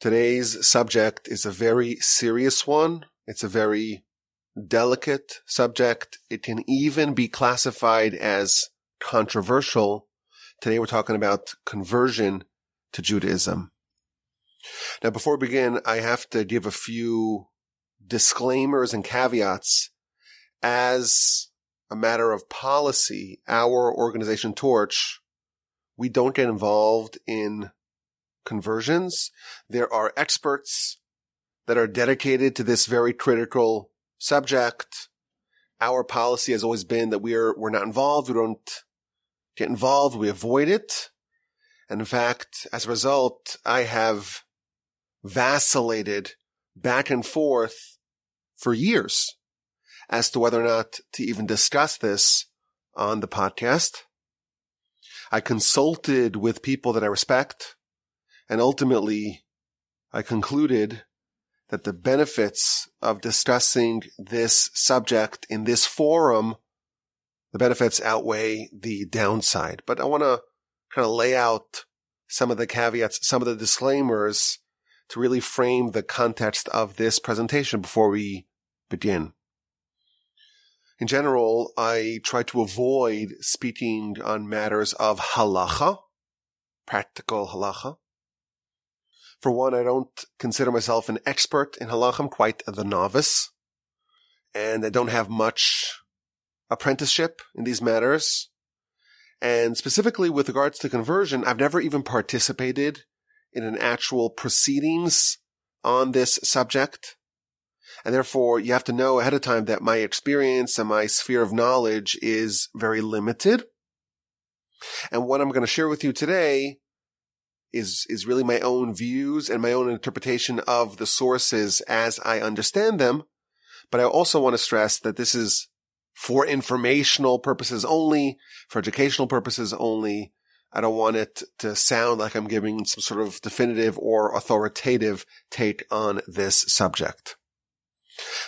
Today's subject is a very serious one. It's a very delicate subject. It can even be classified as controversial. Today we're talking about conversion to Judaism. Now, before we begin, I have to give a few disclaimers and caveats. As a matter of policy, our organization Torch, we don't get involved in conversions. There are experts that are dedicated to this very critical subject. Our policy has always been that we're not involved. We don't get involved. We avoid it. And in fact, as a result, I have vacillated back and forth for years as to whether or not to even discuss this on the podcast. I consulted with people that I respect, and ultimately I concluded that the benefits of discussing this subject in this forum, the benefits outweigh the downside. But I want to kind of lay out some of the caveats, some of the disclaimers to really frame the context of this presentation before we begin. In general, I try to avoid speaking on matters of halakha, practical halakha. For one, I don't consider myself an expert in halakha. I'm quite the novice, and I don't have much apprenticeship in these matters. And specifically with regards to conversion, I've never even participated in an actual proceedings on this subject. And therefore, you have to know ahead of time that my experience and my sphere of knowledge is very limited. And what I'm going to share with you today is really my own views and my own interpretation of the sources as I understand them. But I also want to stress that this is for informational purposes only, for educational purposes only. I don't want it to sound like I'm giving some sort of definitive or authoritative take on this subject.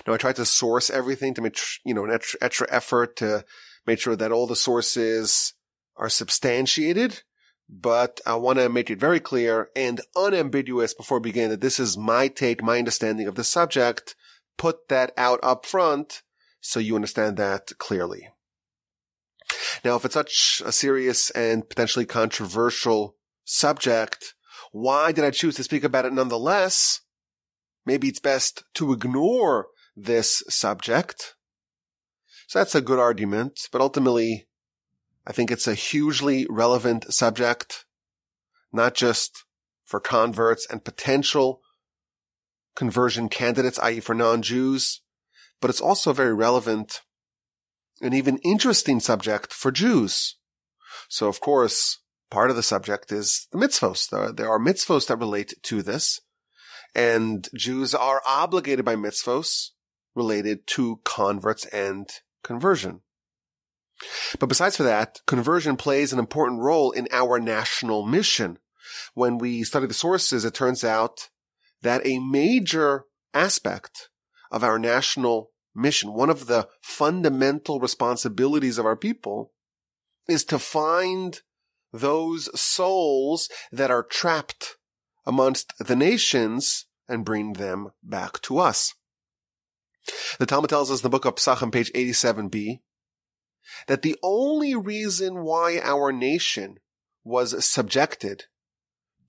Now, I try to source everything to make, an extra effort to make sure that all the sources are substantiated. But I want to make it very clear and unambiguous before we begin that this is my take, my understanding of the subject. Put that out up front so you understand that clearly. Now, if it's such a serious and potentially controversial subject, why did I choose to speak about it nonetheless? Maybe it's best to ignore this subject. So that's a good argument, but ultimately, I think it's a hugely relevant subject, not just for converts and potential conversion candidates, i.e. for non-Jews, but it's also a very relevant and even interesting subject for Jews. So, of course, part of the subject is the mitzvot. There are mitzvot that relate to this, and Jews are obligated by mitzvot related to converts and conversion. But besides for that, conversion plays an important role in our national mission. When we study the sources, it turns out that a major aspect of our national mission, one of the fundamental responsibilities of our people, is to find those souls that are trapped amongst the nations and bring them back to us. The Talmud tells us in the book of Pesachim, page 87b, that the only reason why our nation was subjected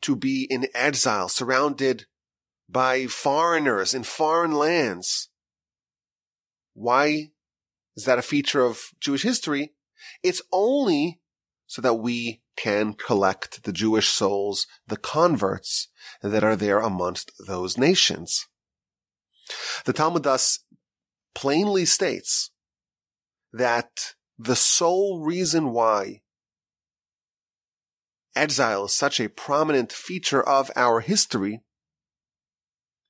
to be in exile, surrounded by foreigners in foreign lands, why is that a feature of Jewish history? It's only so that we can collect the Jewish souls, the converts that are there amongst those nations. The Talmud thus plainly states that the sole reason why exile is such a prominent feature of our history,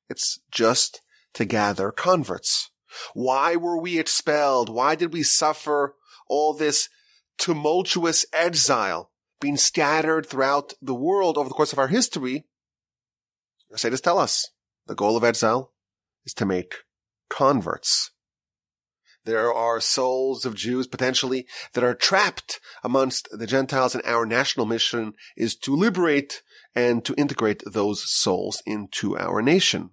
it's just to gather converts. Why were we expelled? Why did we suffer all this tumultuous exile being scattered throughout the world over the course of our history? The sages tell us the goal of exile is to make converts. There are souls of Jews, potentially, that are trapped amongst the Gentiles, and our national mission is to liberate and to integrate those souls into our nation.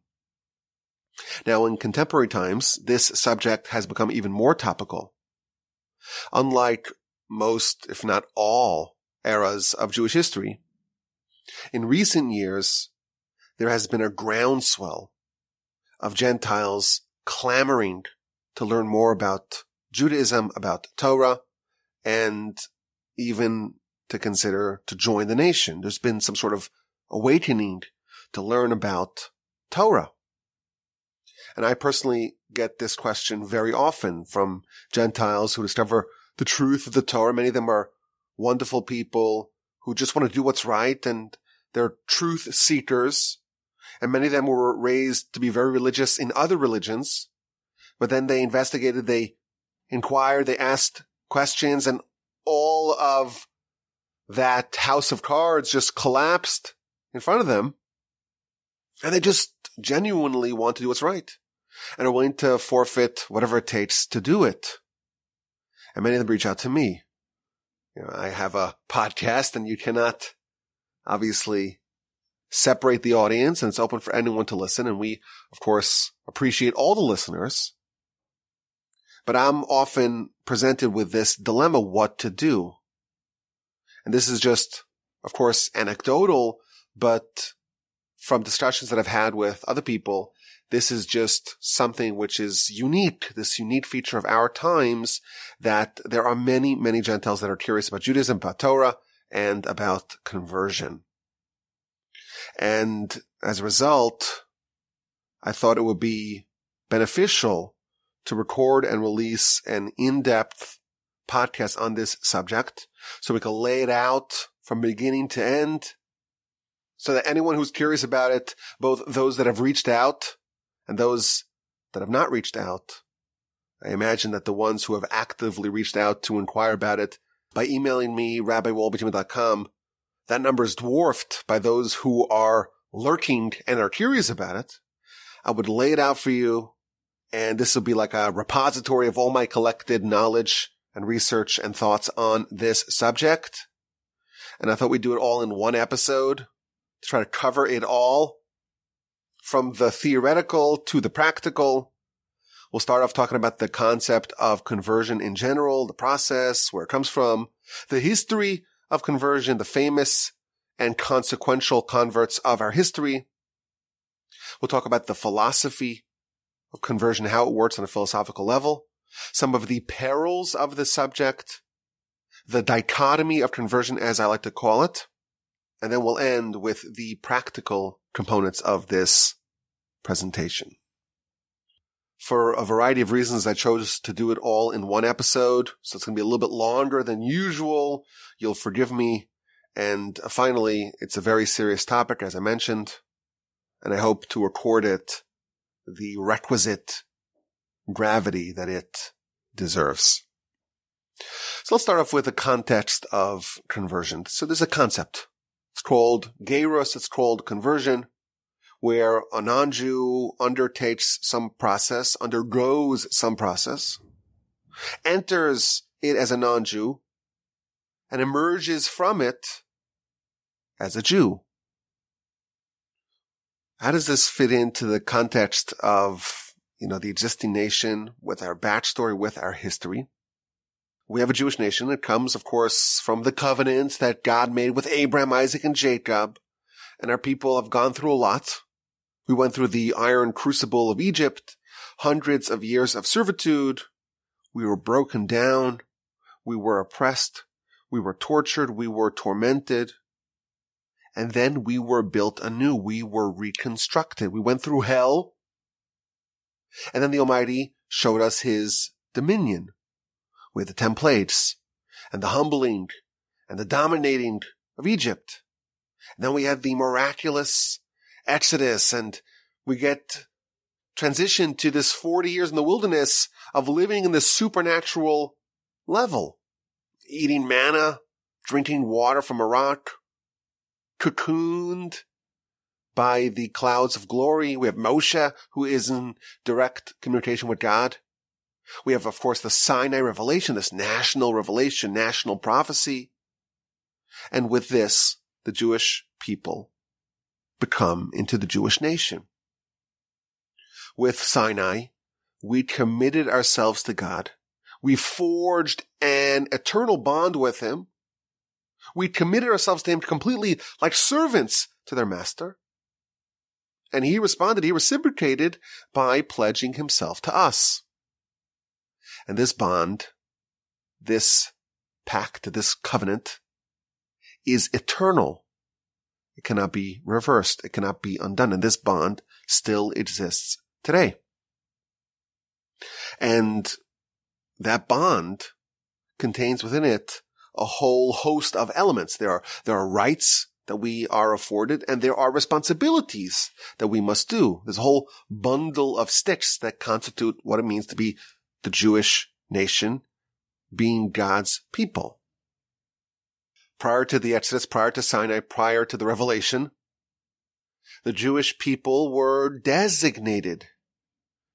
Now, in contemporary times, this subject has become even more topical. Unlike most, if not all, eras of Jewish history, in recent years, there has been a groundswell of Gentiles clamoring to learn more about Judaism, about Torah, and even to consider to join the nation. There's been some sort of awakening to learn about Torah. And I personally get this question very often from Gentiles who discover the truth of the Torah. Many of them are wonderful people who just want to do what's right, and they're truth seekers. And many of them were raised to be very religious in other religions. But then they investigated, they inquired, they asked questions, and all of that house of cards just collapsed in front of them. And they just genuinely want to do what's right and are willing to forfeit whatever it takes to do it. And many of them reach out to me. You know, I have a podcast, and you cannot obviously separate the audience, and it's open for anyone to listen. And we, of course, appreciate all the listeners. But I'm often presented with this dilemma, what to do. And this is just, of course, anecdotal, but from discussions that I've had with other people, this is just something which is unique, this unique feature of our times, that there are many, many Gentiles that are curious about Judaism, about Torah, and about conversion. And as a result, I thought it would be beneficial to record and release an in-depth podcast on this subject so we can lay it out from beginning to end, so that anyone who's curious about it, both those that have reached out and those that have not reached out — I imagine that the ones who have actively reached out to inquire about it by emailing me, rabbiwolbetuman.com, that number is dwarfed by those who are lurking and are curious about it. I would lay it out for you, and this will be like a repository of all my collected knowledge and research and thoughts on this subject. And I thought we'd do it all in one episode, to try to cover it all, from the theoretical to the practical. We'll start off talking about the concept of conversion in general, the process, where it comes from, the history of conversion, the famous and consequential converts of our history. We'll talk about the philosophy of conversion, how it works on a philosophical level, some of the perils of the subject, the dichotomy of conversion, as I like to call it. And then we'll end with the practical components of this presentation. For a variety of reasons, I chose to do it all in one episode, so it's going to be a little bit longer than usual. You'll forgive me. And finally, it's a very serious topic, as I mentioned, and I hope to record it the requisite gravity that it deserves. So let's start off with the context of conversion. So there's a concept. It's called gerus, it's called conversion, where a non-Jew undertakes some process, undergoes some process, enters it as a non-Jew, and emerges from it as a Jew. How does this fit into the context of, the existing nation, with our backstory, with our history? We have a Jewish nation. It comes, of course, from the covenants that God made with Abraham, Isaac, and Jacob. And our people have gone through a lot. We went through the iron crucible of Egypt, hundreds of years of servitude. We were broken down. We were oppressed. We were tortured. We were tormented. And then we were built anew. We were reconstructed. We went through hell. And then the Almighty showed us his dominion, with the 10 plagues, and the humbling, and the dominating of Egypt. And then we had the miraculous Exodus, and we get transitioned to this 40 years in the wilderness of living in this supernatural level, eating manna, drinking water from a rock, cocooned by the clouds of glory. We have Moshe, who is in direct communication with God. We have, of course, the Sinai revelation, this national revelation, national prophecy. And with this, the Jewish people become into the Jewish nation. With Sinai, we committed ourselves to God. We forged an eternal bond with Him. We committed ourselves to Him completely like servants to their master. And He responded, He reciprocated by pledging Himself to us. And this bond, this pact, this covenant, is eternal. It cannot be reversed. It cannot be undone. And this bond still exists today. And that bond contains within it a whole host of elements. There are rights that we are afforded, and there are responsibilities that we must do. There's a whole bundle of sticks that constitute what it means to be the Jewish nation, being God's people. Prior to the Exodus, prior to Sinai, prior to the Revelation, the Jewish people were designated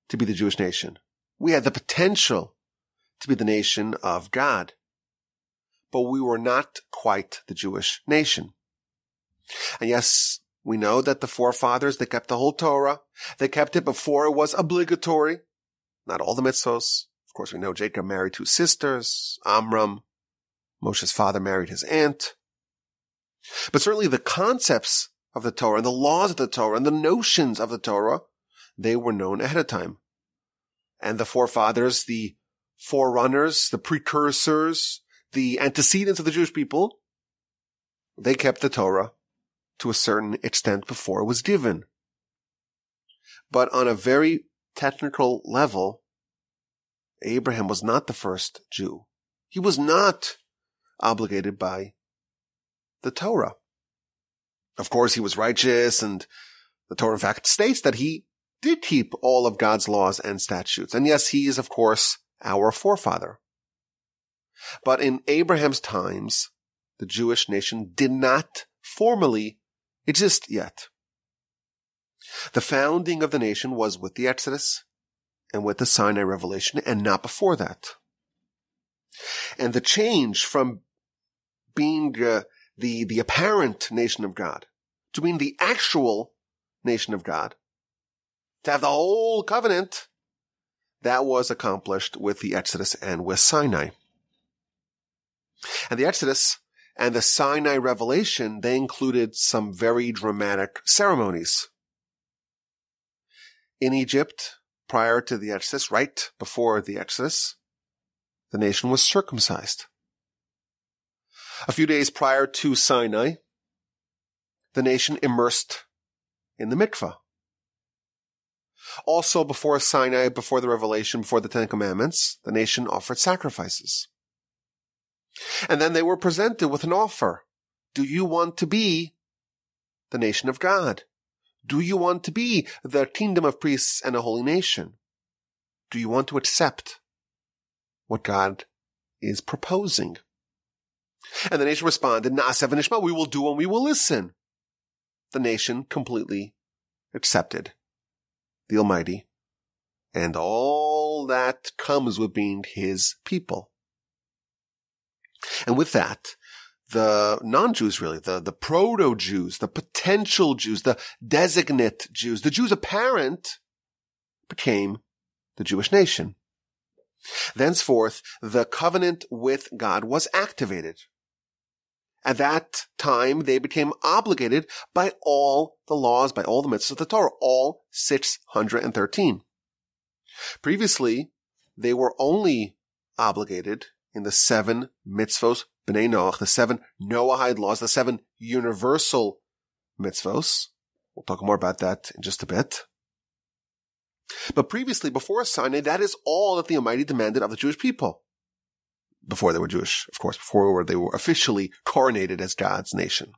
to be the Jewish nation. We had the potential to be the nation of God, but we were not quite the Jewish nation. And yes, we know that the forefathers, they kept the whole Torah. They kept it before it was obligatory. Not all the mitzvot. Of course, we know Jacob married two sisters, Amram. Moshe's father married his aunt. But certainly the concepts of the Torah and the laws of the Torah and the notions of the Torah, they were known ahead of time. And the forefathers, the forerunners, the precursors, the antecedents of the Jewish people, they kept the Torah to a certain extent before it was given. But on a very technical level, Abraham was not the first Jew. He was not obligated by the Torah. Of course, he was righteous, and the Torah, in fact, states that he did keep all of God's laws and statutes. And yes, he is, of course, our forefather. But in Abraham's times, the Jewish nation did not formally exist yet. The founding of the nation was with the Exodus and with the Sinai revelation, and not before that. And the change from being the apparent nation of God to being the actual nation of God, to have the whole covenant, that was accomplished with the Exodus and with Sinai. And the Exodus and the Sinai revelation, they included some very dramatic ceremonies. In Egypt, prior to the Exodus, right before the Exodus, the nation was circumcised. A few days prior to Sinai, the nation immersed in the mikvah. Also before Sinai, before the Revelation, before the Ten Commandments, the nation offered sacrifices. And then they were presented with an offer. Do you want to be the nation of God? Do you want to be the kingdom of priests and a holy nation? Do you want to accept what God is proposing? And the nation responded, Na'aseh v'nishma, we will do and we will listen. The nation completely accepted the Almighty and all that comes with being His people. And with that, the non-Jews really, the proto-Jews, the potential Jews, the designate Jews, the Jews apparent, became the Jewish nation. Thenceforth, the covenant with God was activated. At that time, they became obligated by all the laws, by all the mitzvot of the Torah, all 613. Previously, they were only obligated in the 7 mitzvos b'nei Noach, the 7 Noahide laws, the 7 universal mitzvos. We'll talk more about that in just a bit. But previously, before Sinai, that is all that the Almighty demanded of the Jewish people. Before they were Jewish, of course, before they were officially coronated as God's nation.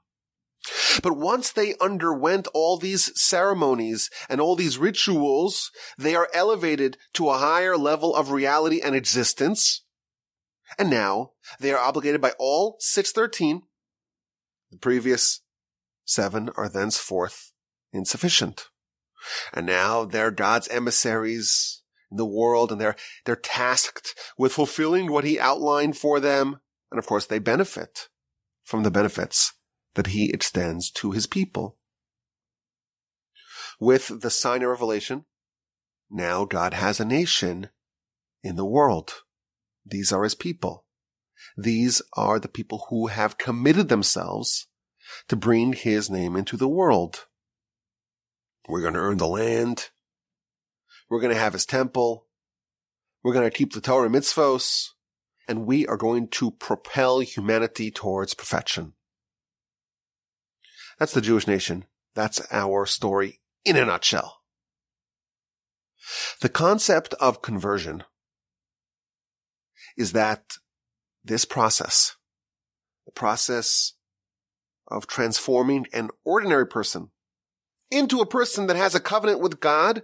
But once they underwent all these ceremonies and all these rituals, they are elevated to a higher level of reality and existence. And now they are obligated by all 613. The previous 7 are thenceforth insufficient. And now they're God's emissaries in the world, and they're tasked with fulfilling what He outlined for them. And of course, they benefit from the benefits that he extends to his people. With the Sinai revelation, now God has a nation in the world. These are his people. These are the people who have committed themselves to bring his name into the world. We're going to earn the land. We're going to have his temple. We're going to keep the Torah mitzvos. And we are going to propel humanity towards perfection. That's the Jewish nation. That's our story in a nutshell. The concept of conversion is that this process, the process of transforming an ordinary person into a person that has a covenant with God,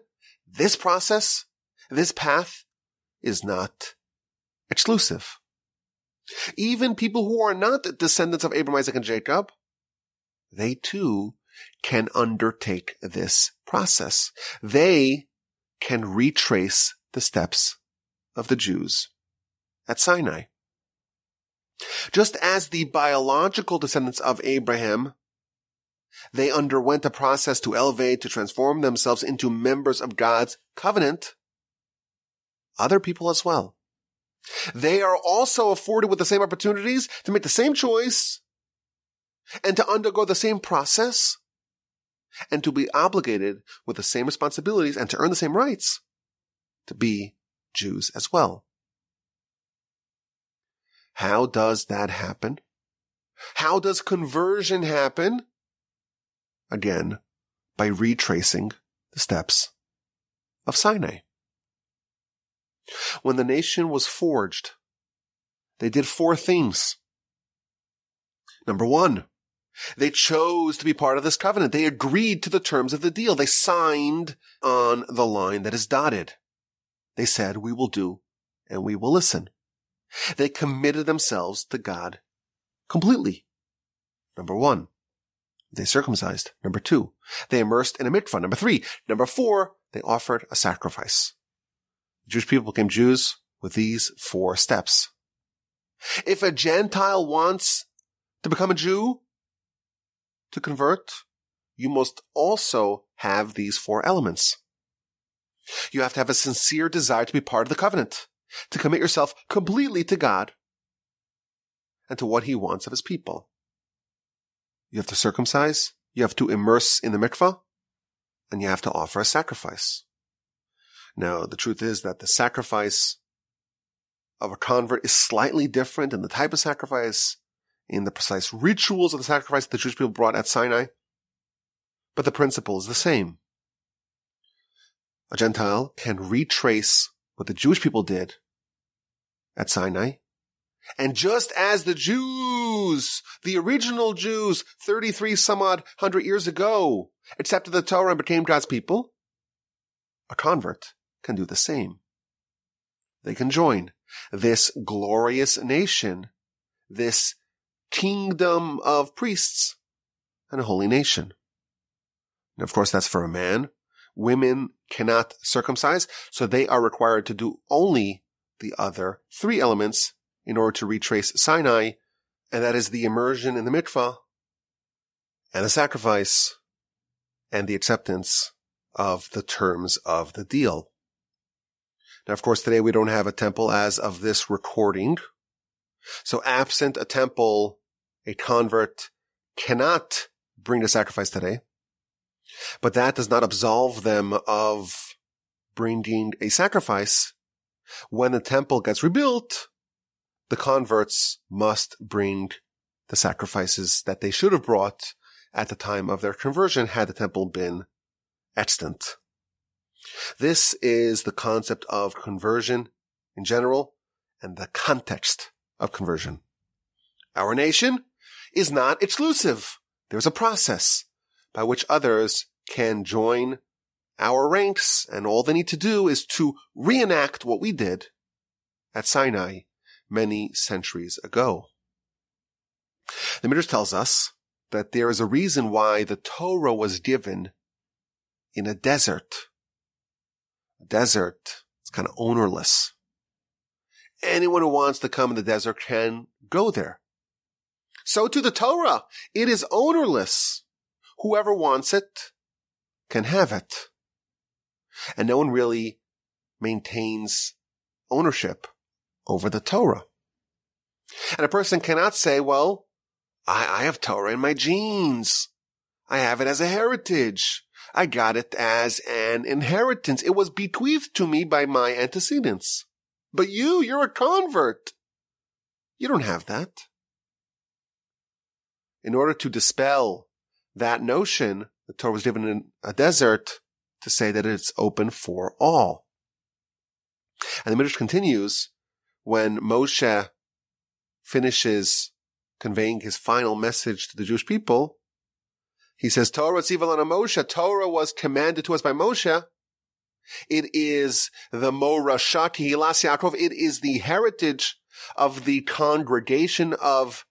this process, this path is not exclusive. Even people who are not descendants of Abraham, Isaac, and Jacob, they too can undertake this process. They can retrace the steps of the Jews at Sinai. Just as the biological descendants of Abraham, they underwent a process to elevate, to transform themselves into members of God's covenant, other people as well. They are also afforded with the same opportunities to make the same choice and to undergo the same process and to be obligated with the same responsibilities and to earn the same rights to be Jews as well. How does that happen? How does conversion happen? Again, by retracing the steps of Sinai. When the nation was forged, they did four things. Number one, they chose to be part of this covenant. They agreed to the terms of the deal. They signed on the line that is dotted. They said, we will do and we will listen. They committed themselves to God completely. Number one, they circumcised. Number two, they immersed in a mikvah. Number three. Number four, they offered a sacrifice. Jewish people became Jews with these four steps. If a Gentile wants to become a Jew, to convert, you must also have these four elements. You have to have a sincere desire to be part of the covenant, to commit yourself completely to God and to what he wants of his people. You have to circumcise, you have to immerse in the mikvah, and you have to offer a sacrifice. Now, the truth is that the sacrifice of a convert is slightly different in the type of sacrifice, in the precise rituals of the sacrifice that the Jewish people brought at Sinai, but the principle is the same. A Gentile can retrace what the Jewish people did at Sinai, and just as the Jews, the original Jews, 33-some-odd hundred years ago, accepted the Torah and became God's people, a convert can do the same. They can join this glorious nation, this kingdom of priests, and a holy nation. And of course, that's for a man. Women cannot circumcise, so they are required to do only the other three elements in order to retrace Sinai, and that is the immersion in the mikvah, and the sacrifice, and the acceptance of the terms of the deal. Now, of course, today we don't have a temple as of this recording. So absent a temple, a convert cannot bring the sacrifice today. But that does not absolve them of bringing a sacrifice. When the temple gets rebuilt, the converts must bring the sacrifices that they should have brought at the time of their conversion had the temple been extant. This is the concept of conversion in general and the context of conversion. Our nation is not exclusive. There's a process by which others can join our ranks, and all they need to do is to reenact what we did at Sinai many centuries ago. The Midrash tells us that there is a reason why the Torah was given in a desert. A desert is kind of ownerless. Anyone who wants to come in the desert can go there. So to the Torah, it is ownerless. Whoever wants it can have it. And no one really maintains ownership over the Torah. And a person cannot say, well, I have Torah in my genes. I have it as a heritage. I got it as an inheritance. It was bequeathed to me by my antecedents. But you're a convert. You don't have that. In order to dispel that notion, the Torah was given in a desert to say that it's open for all. And the Midrash continues, when Moshe finishes conveying his final message to the Jewish people, he says, Torah tziva lana Moshe. Torah was commanded to us by Moshe. It is the morasha kehilas Yaakov. It is the heritage of the congregation of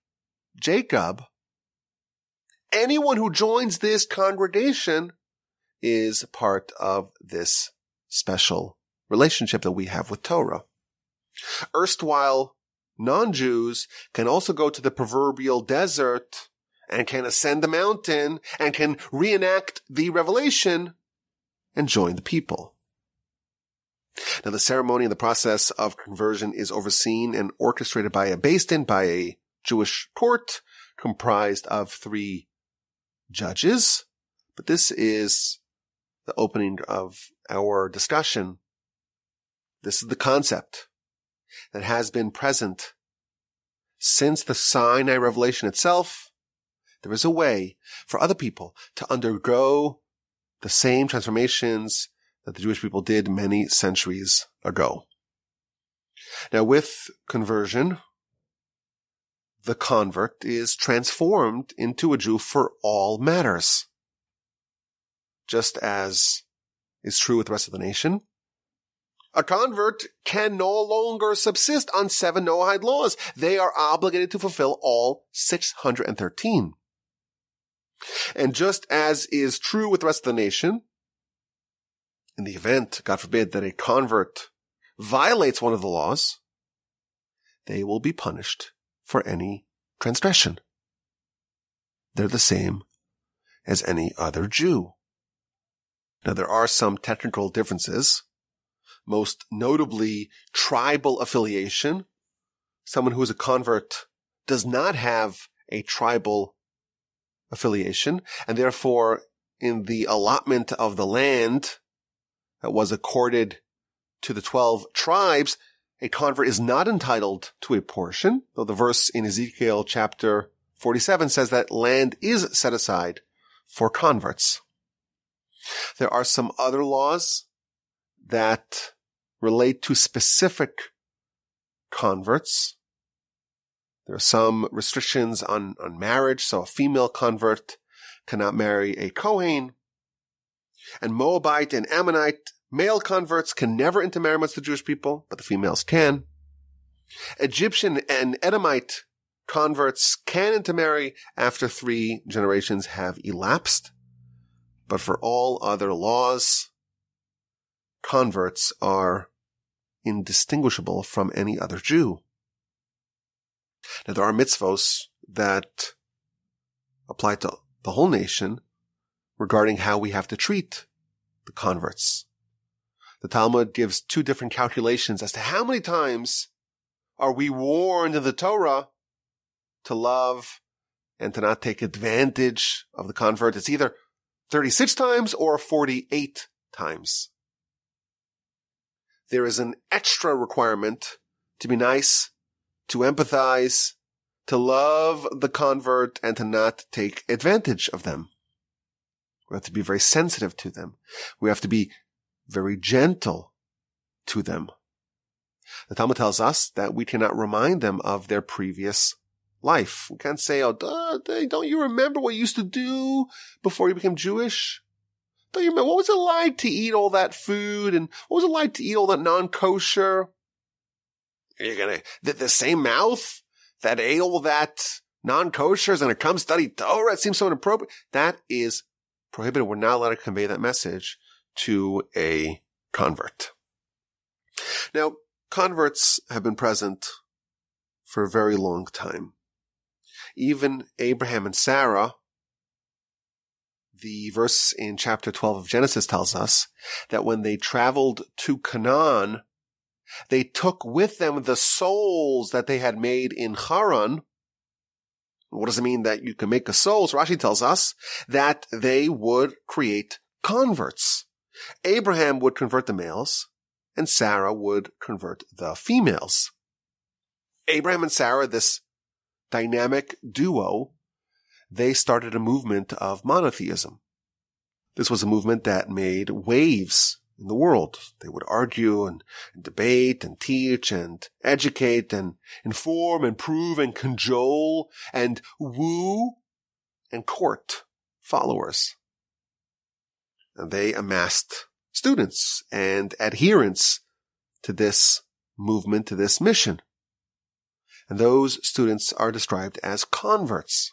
Jacob. Anyone who joins this congregation is part of this special relationship that we have with Torah. Erstwhile non-Jews can also go to the proverbial desert and can ascend the mountain, and can reenact the revelation, and join the people. Now, the ceremony and the process of conversion is overseen and orchestrated by a beis din, by a Jewish court, comprised of 3 judges. But this is the opening of our discussion. This is the concept that has been present since the Sinai revelation itself. There is a way for other people to undergo the same transformations that the Jewish people did many centuries ago. Now, with conversion, the convert is transformed into a Jew for all matters, just as is true with the rest of the nation. A convert can no longer subsist on 7 Noahide laws. They are obligated to fulfill all 613. And just as is true with the rest of the nation, in the event, God forbid, that a convert violates one of the laws, they will be punished for any transgression. They're the same as any other Jew. Now, there are some technical differences, most notably tribal affiliation. Someone who is a convert does not have a tribal affiliation, and therefore in the allotment of the land that was accorded to the 12 tribes, a convert is not entitled to a portion, though the verse in Ezekiel chapter 47 says that land is set aside for converts. There are some other laws that relate to specific converts. There are some restrictions on marriage, so a female convert cannot marry a Kohen. And Moabite and Ammonite male converts can never intermarry amongst the Jewish people, but the females can. Egyptian and Edomite converts can intermarry after 3 generations have elapsed. But for all other laws, converts are indistinguishable from any other Jew. Now, there are mitzvos that apply to the whole nation regarding how we have to treat the converts. The Talmud gives 2 different calculations as to how many times are we warned in the Torah to love and to not take advantage of the convert. It's either 36 times or 48 times. There is an extra requirement to be nice, to empathize, to love the convert, and to not take advantage of them. We have to be very sensitive to them. We have to be very gentle to them. The Talmud tells us that we cannot remind them of their previous life. We can't say, oh, don't you remember what you used to do before you became Jewish? Don't you remember? What was it like to eat all that food? And what was it like to eat all that non-kosher? You're going to, the same mouth that ate all that non-kosher is going to come study Torah? It seems so inappropriate. That is prohibited. We're not allowed to convey that message to a convert. Now, converts have been present for a very long time. even Abraham and Sarah, the verse in chapter 12 of Genesis tells us that when they traveled to Canaan, they took with them the souls that they had made in Haran. What does it mean that you can make a soul? So Rashi tells us that they would create converts. Abraham would convert the males, and Sarah would convert the females. Abraham and Sarah, this dynamic duo, they started a movement of monotheism. This was a movement that made waves in the world. They would argue and debate and teach and educate and inform and prove and cajole and woo and court followers. And they amassed students and adherents to this movement, to this mission. And those students are described as converts.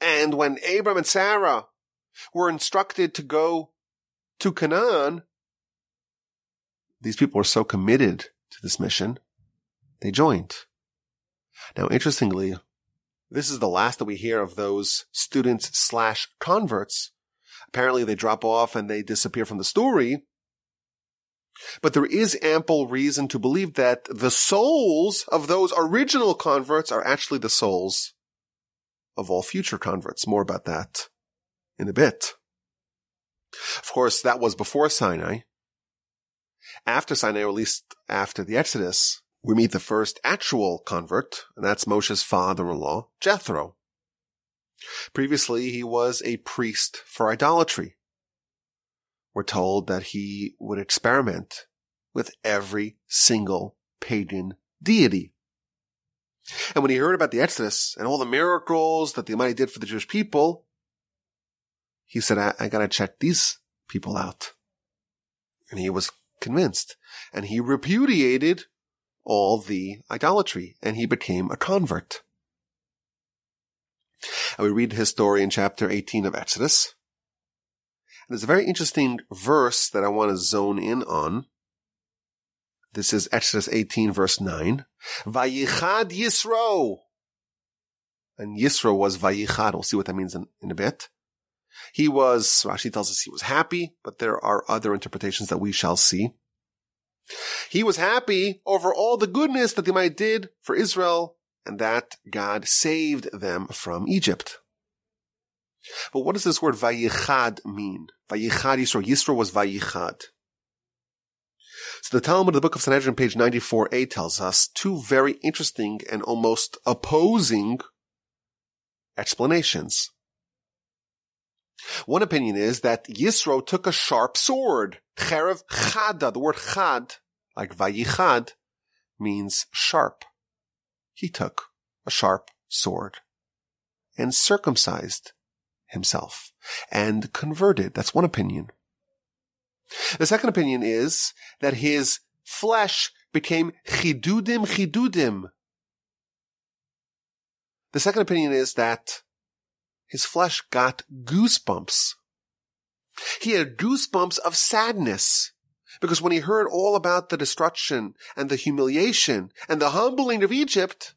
And when Abram and Sarah were instructed to go to Canaan, these people were so committed to this mission, they joined. Now, interestingly, this is the last that we hear of those students/converts. Apparently, they drop off and they disappear from the story. But there is ample reason to believe that the souls of those original converts are actually the souls of all future converts. More about that in a bit. Of course, that was before Sinai. After Sinai, or at least after the Exodus, we meet the first actual convert, and that's Moshe's father-in-law, Jethro. Previously, he was a priest for idolatry. We're told that he would experiment with every single pagan deity. And when he heard about the Exodus and all the miracles that the Almighty did for the Jewish people, he said, I got to check these people out. And he was convinced. And he repudiated all the idolatry, and he became a convert. And we read his story in chapter 18 of Exodus. And there's a very interesting verse that I want to zone in on. This is Exodus 18, verse 9. Vayichad Yisro. And Yisro was Vayichad. We'll see what that means in a bit. He was, Rashi tells us he was happy, but there are other interpretations that we shall see. He was happy over all the goodness that the Almighty did for Israel, and that God saved them from Egypt. But what does this word Vayichad mean? Vayichad Yisro. Yisro was Vayichad. So the Talmud of the Book of Sanhedrin, page 94a, tells us two very interesting and almost opposing explanations. One opinion is that Yisro took a sharp sword. Cherev chada. The word chad, like vayichad, means sharp. He took a sharp sword and circumcised himself and converted. That's one opinion. The second opinion is that his flesh became chidudim. The second opinion is that his flesh got goosebumps. He had goosebumps of sadness, because when he heard all about the destruction and the humiliation and the humbling of Egypt,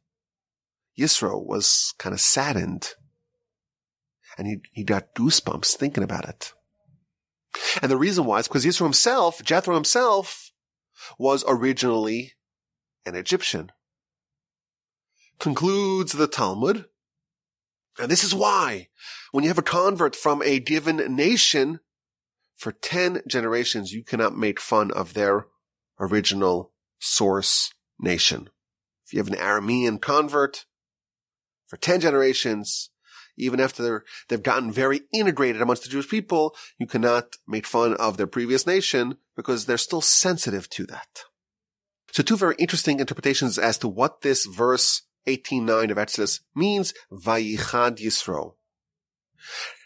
Yisro was kind of saddened. And he got goosebumps thinking about it. And the reason why is because Yisro himself, Jethro himself, was originally an Egyptian. Concludes the Talmud. And this is why, when you have a convert from a given nation, for 10 generations, you cannot make fun of their original source nation. If you have an Aramean convert, for 10 generations, even after they've gotten very integrated amongst the Jewish people, you cannot make fun of their previous nation because they're still sensitive to that. So two very interesting interpretations as to what this verse 18:9 of Exodus means, Vayichad Yisro.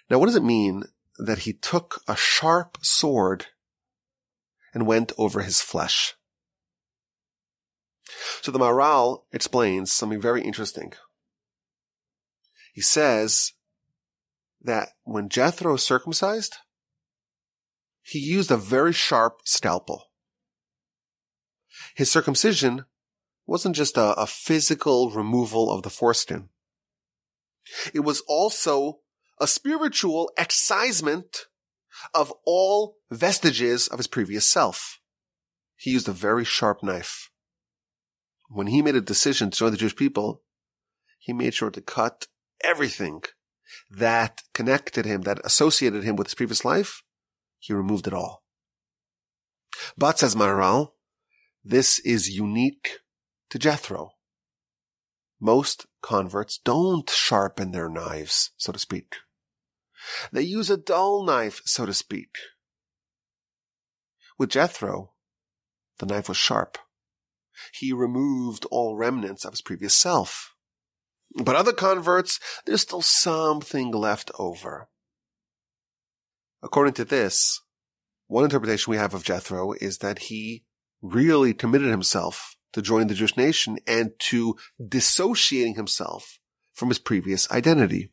Now, what does it mean that he took a sharp sword and went over his flesh? So the Maharal explains something very interesting. He says that when Jethro circumcised, he used a very sharp scalpel. His circumcision wasn't just a physical removal of the foreskin. It was also a spiritual excisement of all vestiges of his previous self. He used a very sharp knife. When he made a decision to join the Jewish people, he made sure to cut everything that connected him, that associated him with his previous life. He removed it all. But, says Maharal, this is unique to Jethro. Most converts don't sharpen their knives, so to speak. They use a dull knife, so to speak. With Jethro, the knife was sharp. He removed all remnants of his previous self. But other converts, there's still something left over. According to this, one interpretation we have of Jethro is that he really committed himself to joining the Jewish nation and to dissociating himself from his previous identity.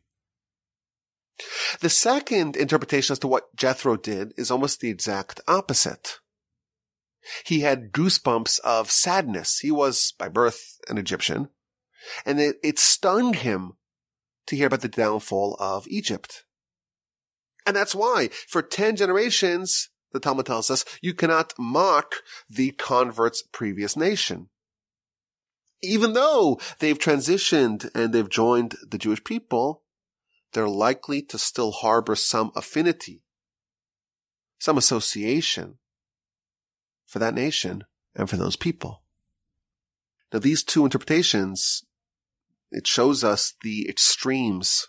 The second interpretation as to what Jethro did is almost the exact opposite. He had goosebumps of sadness. He was, by birth, an Egyptian, and it stunned him to hear about the downfall of Egypt. And that's why, for 10 generations, the Talmud tells us, you cannot mock the convert's previous nation. Even though they've transitioned and they've joined the Jewish people, they're likely to still harbor some affinity, some association for that nation and for those people. Now, these two interpretations, it shows us the extremes,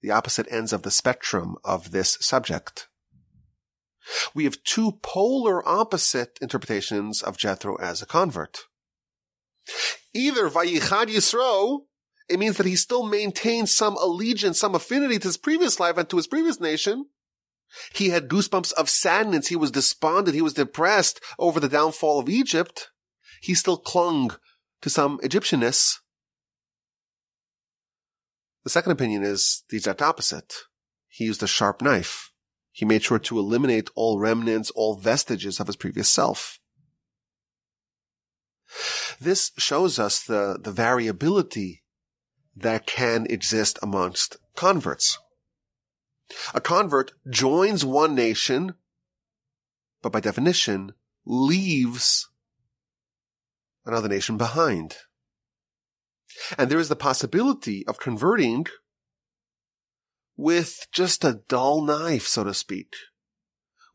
the opposite ends of the spectrum of this subject. We have two polar opposite interpretations of Jethro as a convert. Either Vayichad Yisro, it means that he still maintains some allegiance, some affinity to his previous life and to his previous nation. He had goosebumps of sadness. He was despondent. He was depressed over the downfall of Egypt. He still clung to some Egyptianness. The second opinion is the exact opposite. He used a sharp knife. He made sure to eliminate all remnants, all vestiges of his previous self. This shows us the variability that can exist amongst converts. A convert joins one nation, but by definition leaves another nation behind. And there is the possibility of converting with just a dull knife, so to speak,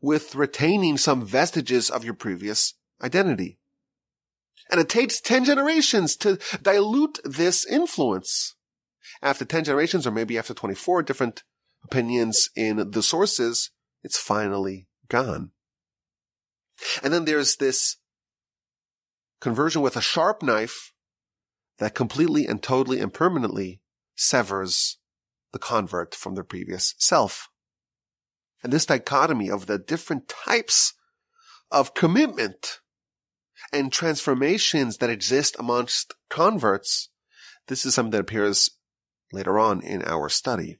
with retaining some vestiges of your previous identity. And it takes 10 generations to dilute this influence. After 10 generations, or maybe after 24 different opinions in the sources, it's finally gone. And then there's this conversion with a sharp knife that completely and totally and permanently severs the convert from their previous self. And this dichotomy of the different types of commitment and transformations that exist amongst converts, this is something that appears later on in our study.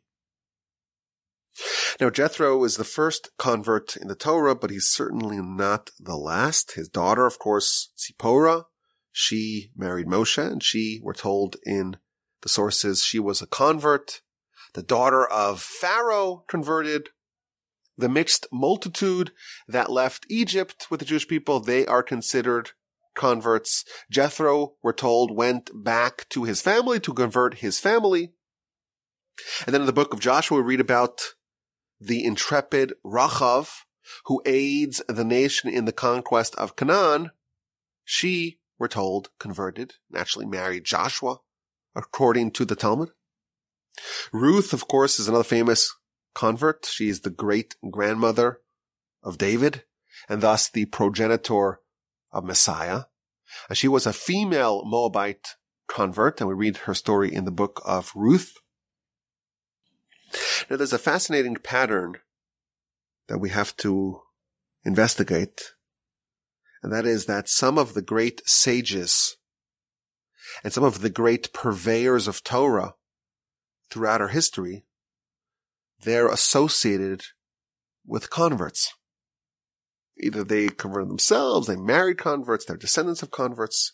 Now, Jethro is the first convert in the Torah, but he's certainly not the last. His daughter, of course, Zipporah, she married Moshe, and she, we're told in the sources, she was a convert. The daughter of Pharaoh converted. The mixed multitude that left Egypt with the Jewish people, they are considered converts. Jethro, we're told, went back to his family to convert his family. And then in the book of Joshua, we read about the intrepid Rachav, who aids the nation in the conquest of Canaan. She, we're told, converted, naturally married Joshua, according to the Talmud. Ruth, of course, is another famous convert. She is the great-grandmother of David, and thus the progenitor of Messiah. And she was a female Moabite convert, and we read her story in the book of Ruth. Now, there's a fascinating pattern that we have to investigate, and that is that some of the great sages and some of the great purveyors of Torah throughout our history, they're associated with converts. Either they converted themselves, they married converts, they're descendants of converts.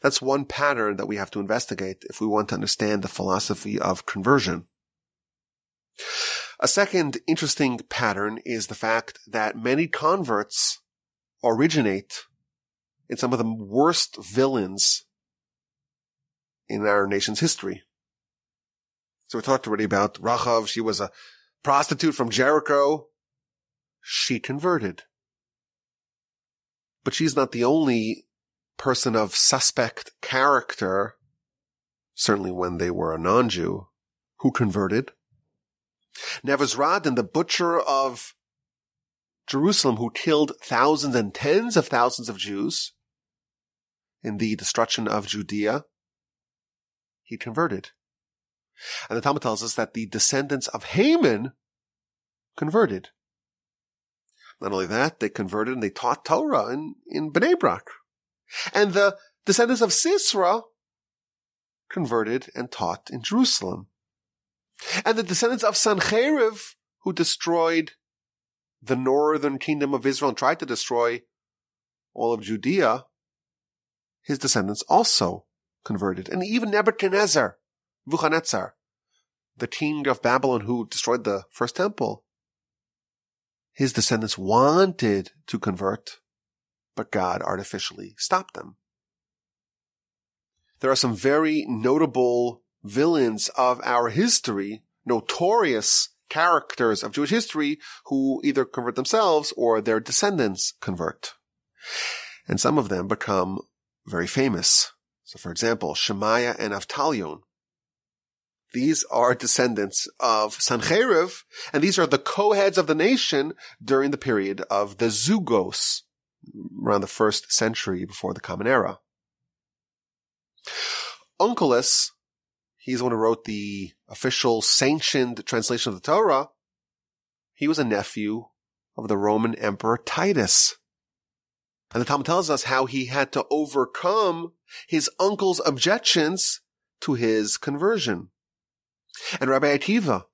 That's one pattern that we have to investigate if we want to understand the philosophy of conversion. A second interesting pattern is the fact that many converts originate in some of the worst villains in our nation's history. So we talked already about Rachav. She was a prostitute from Jericho. She converted. But she's not the only person of suspect character, certainly when they were a non-Jew, who converted. Nebuzradan, the butcher of Jerusalem, who killed thousands and tens of thousands of Jews in the destruction of Judea, he converted. And the Talmud tells us that the descendants of Haman converted. Not only that, they converted and they taught Torah in Bnei Brak. And the descendants of Sisera converted and taught in Jerusalem. And the descendants of Sancheriv, who destroyed the northern kingdom of Israel and tried to destroy all of Judea, his descendants also converted. And even Nebuchadnezzar, the king of Babylon who destroyed the first temple, his descendants wanted to convert, but God artificially stopped them. There are some very notable villains of our history, notorious characters of Jewish history, who either convert themselves or their descendants convert. And some of them become very famous. So for example, Shemaiah and Avtalion. These are descendants of Sancheriv, and these are the co-heads of the nation during the period of the Zugos, around the 1st century before the Common Era. Onkelos, he's the one who wrote the official sanctioned translation of the Torah. He was a nephew of the Roman Emperor Titus. And the Talmud tells us how he had to overcome his uncle's objections to his conversion. And Rabbi Akiva,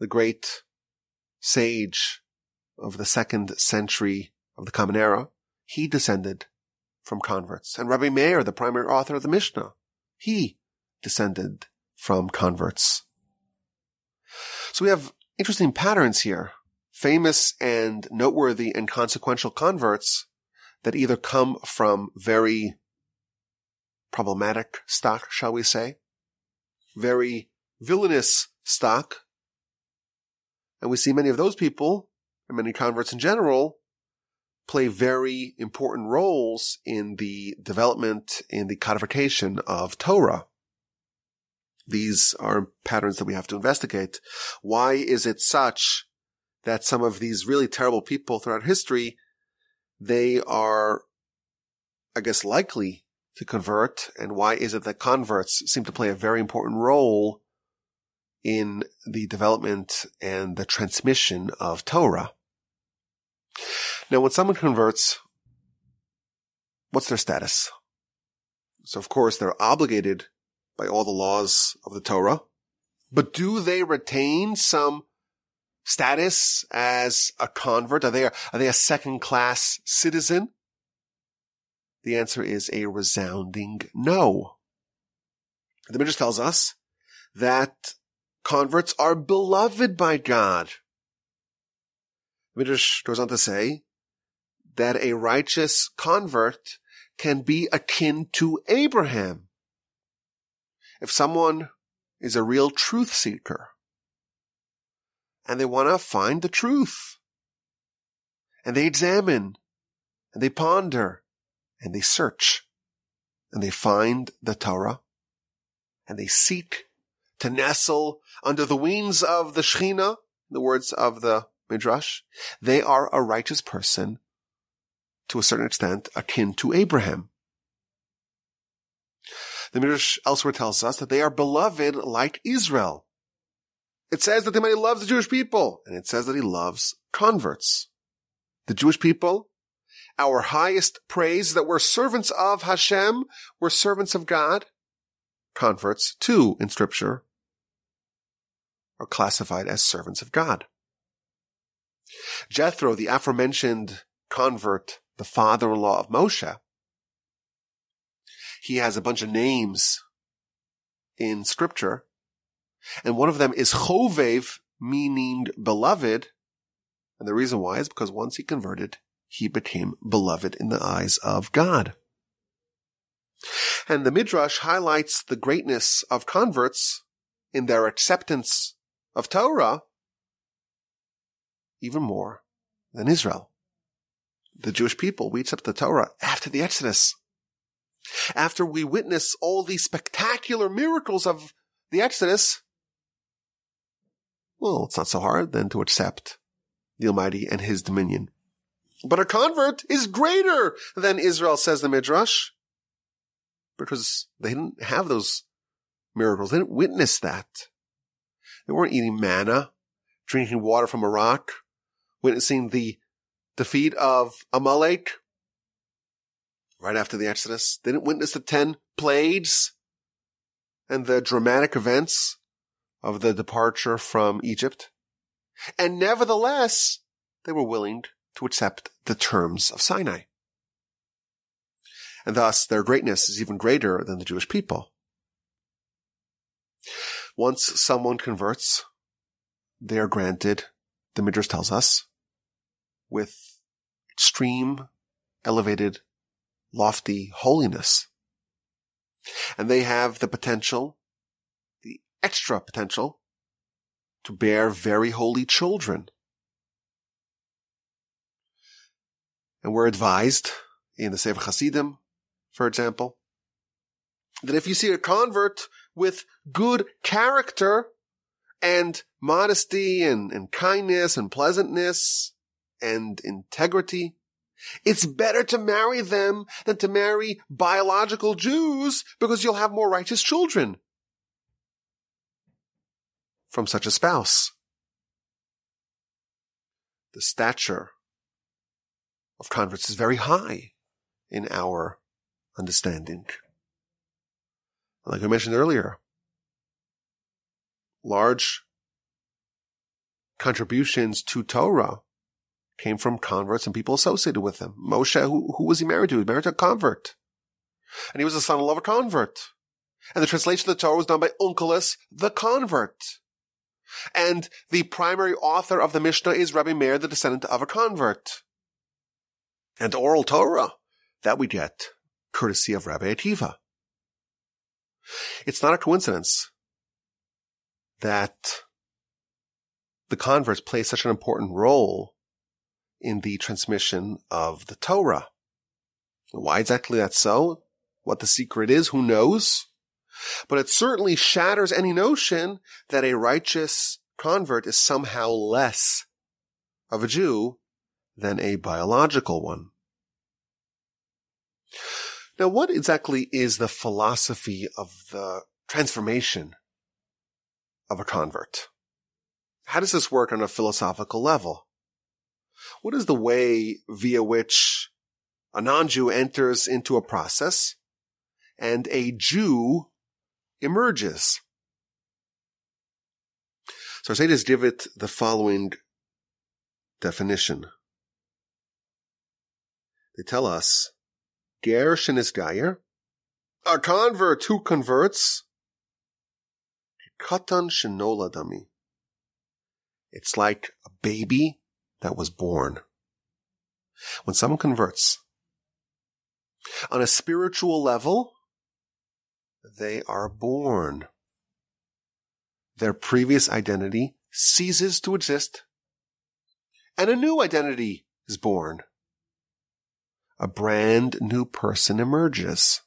the great sage of the 2nd century of the Common Era, he descended from converts. And Rabbi Meir, the primary author of the Mishnah, he descended from converts. So we have interesting patterns here. Famous and noteworthy and consequential converts that either come from very problematic stock, shall we say, very villainous stock, and we see many of those people, and many converts in general, play very important roles in the development, in the codification of Torah. These are patterns that we have to investigate. Why is it such that some of these really terrible people throughout history, they are, I guess, likely to convert, and why is it that converts seem to play a very important role in the development and the transmission of Torah? Now, when someone converts, what's their status? So, of course, they're obligated by all the laws of the Torah, but do they retain some status as a convert? Are they a second-class citizen? The answer is a resounding no. The Midrash tells us that converts are beloved by God. Midrash goes on to say that a righteous convert can be akin to Abraham. If someone is a real truth seeker and they want to find the truth and they examine and they ponder and they search and they find the Torah and they seek to nestle under the wings of the Shekhinah, in the words of the Midrash, they are a righteous person, to a certain extent, akin to Abraham. The Midrash elsewhere tells us that they are beloved like Israel. It says that the Almighty loves the Jewish people, and it says that he loves converts. The Jewish people, our highest praise, that we're servants of Hashem, we're servants of God. Converts, too, in Scripture, are classified as servants of God. Jethro, the aforementioned convert, the father-in-law of Moshe, he has a bunch of names in scripture. And one of them is Chovev, meaning beloved. And the reason why is because once he converted, he became beloved in the eyes of God. And the Midrash highlights the greatness of converts in their acceptance of Torah even more than Israel. The Jewish people, we accept the Torah after the Exodus. After we witness all these spectacular miracles of the Exodus, well, it's not so hard then to accept the Almighty and His dominion. But a convert is greater than Israel, says the Midrash, because they didn't have those miracles. They didn't witness that. They weren't eating manna, drinking water from a rock, witnessing the defeat of Amalek right after the Exodus. They didn't witness the 10 plagues and the dramatic events of the departure from Egypt. And nevertheless, they were willing to accept the terms of Sinai. And thus, their greatness is even greater than the Jewish people. Once someone converts, they are granted, the Midrash tells us, with extreme, elevated, lofty holiness. And they have the potential, the extra potential, to bear very holy children. And we're advised, in the Sefer Hasidim, for example, that if you see a convert with good character and modesty and kindness and pleasantness and integrity, it's better to marry them than to marry biological Jews because you'll have more righteous children from such a spouse. The stature of converts is very high in our understanding. Like I mentioned earlier, large contributions to Torah came from converts and people associated with them. Moshe, who was he married to? He was married to a convert. And he was the son-in-law of a convert. And the translation of the Torah was done by Onkelos, the convert. And the primary author of the Mishnah is Rabbi Meir, the descendant of a convert. And oral Torah that we get, courtesy of Rabbi Akiva. It's not a coincidence that the converts play such an important role in the transmission of the Torah. Why exactly that's so? What the secret is, who knows? But it certainly shatters any notion that a righteous convert is somehow less of a Jew than a biological one. Now, what exactly is the philosophy of the transformation of a convert? How does this work on a philosophical level? What is the way via which a non-Jew enters into a process and a Jew emerges? So our sages give it the following definition. They tell us, Ger shenis gayer, a convert who converts, katan shenolad ami. It's like a baby that was born. When someone converts, on a spiritual level, they are born. Their previous identity ceases to exist, and a new identity is born. A brand new person emerges.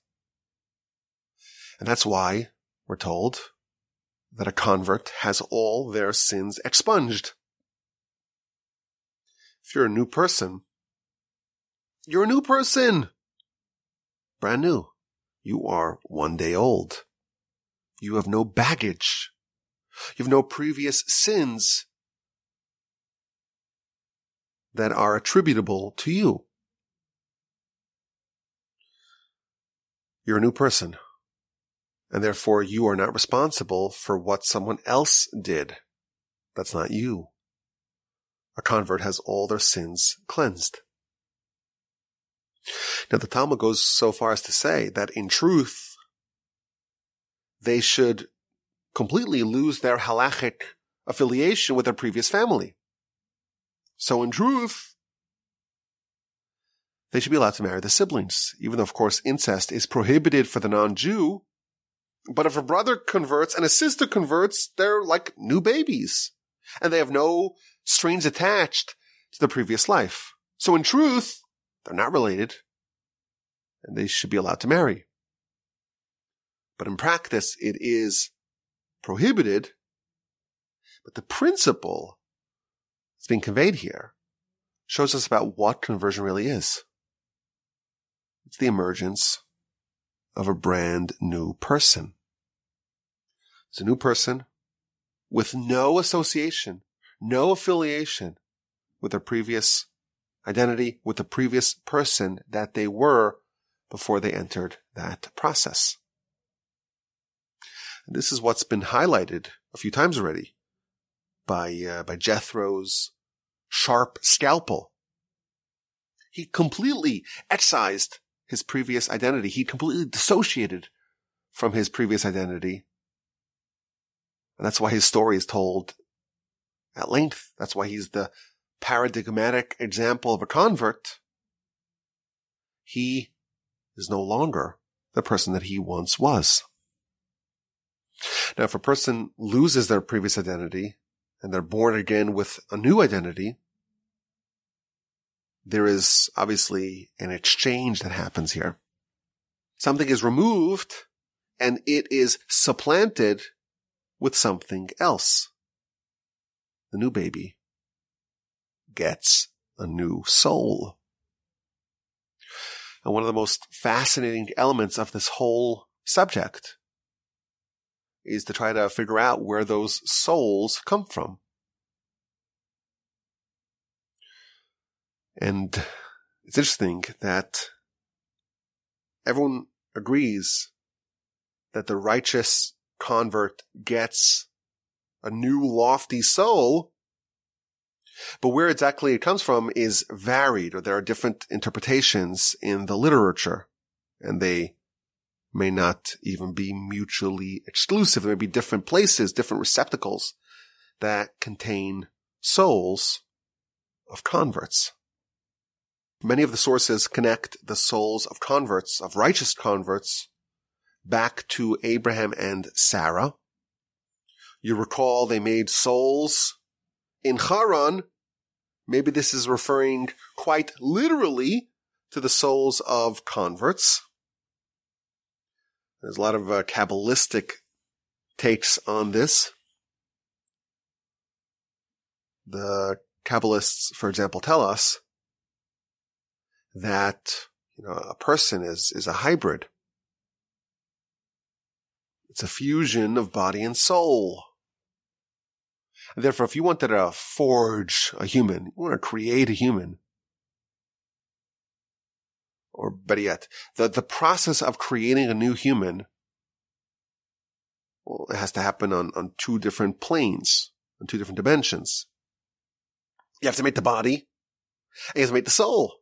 And that's why we're told that a convert has all their sins expunged. If you're a new person, you're a new person. Brand new. You are one day old. You have no baggage. You have no previous sins that are attributable to you. You're a new person, and therefore you are not responsible for what someone else did. That's not you. A convert has all their sins cleansed. Now, the Talmud goes so far as to say that in truth, they should completely lose their halachic affiliation with their previous family. So in truth, they should be allowed to marry their siblings, even though, of course, incest is prohibited for the non-Jew. But if a brother converts and a sister converts, they're like new babies, and they have no strings attached to the previous life. So in truth, they're not related, and they should be allowed to marry. But in practice, it is prohibited. But the principle that's being conveyed here shows us about what conversion really is. It's the emergence of a brand new person. It's a new person with no association, no affiliation with their previous identity, with the previous person that they were before they entered that process. And this is what's been highlighted a few times already by Jethro's sharp scalpel. He completely excised his previous identity. He completely dissociated from his previous identity. And that's why his story is told at length. That's why he's the paradigmatic example of a convert. He is no longer the person that he once was. Now, if a person loses their previous identity and they're born again with a new identity, there is obviously an exchange that happens here. Something is removed and it is supplanted with something else. The new baby gets a new soul. And one of the most fascinating elements of this whole subject is to try to figure out where those souls come from. And it's interesting that everyone agrees that the righteous convert gets a new lofty soul, but where exactly it comes from is varied, or there are different interpretations in the literature, and they may not even be mutually exclusive. There may be different places, different receptacles that contain souls of converts. Many of the sources connect the souls of converts, of righteous converts, back to Abraham and Sarah. You recall they made souls in Haran. Maybe this is referring quite literally to the souls of converts. There's a lot of Kabbalistic takes on this. The Kabbalists, for example, tell us that, a person is a hybrid. It's a fusion of body and soul. And therefore, if you wanted to forge a human, you want to create a human, or better yet, the process of creating a new human, well, it has to happen on two different planes, on two different dimensions. You have to make the body, and you have to make the soul.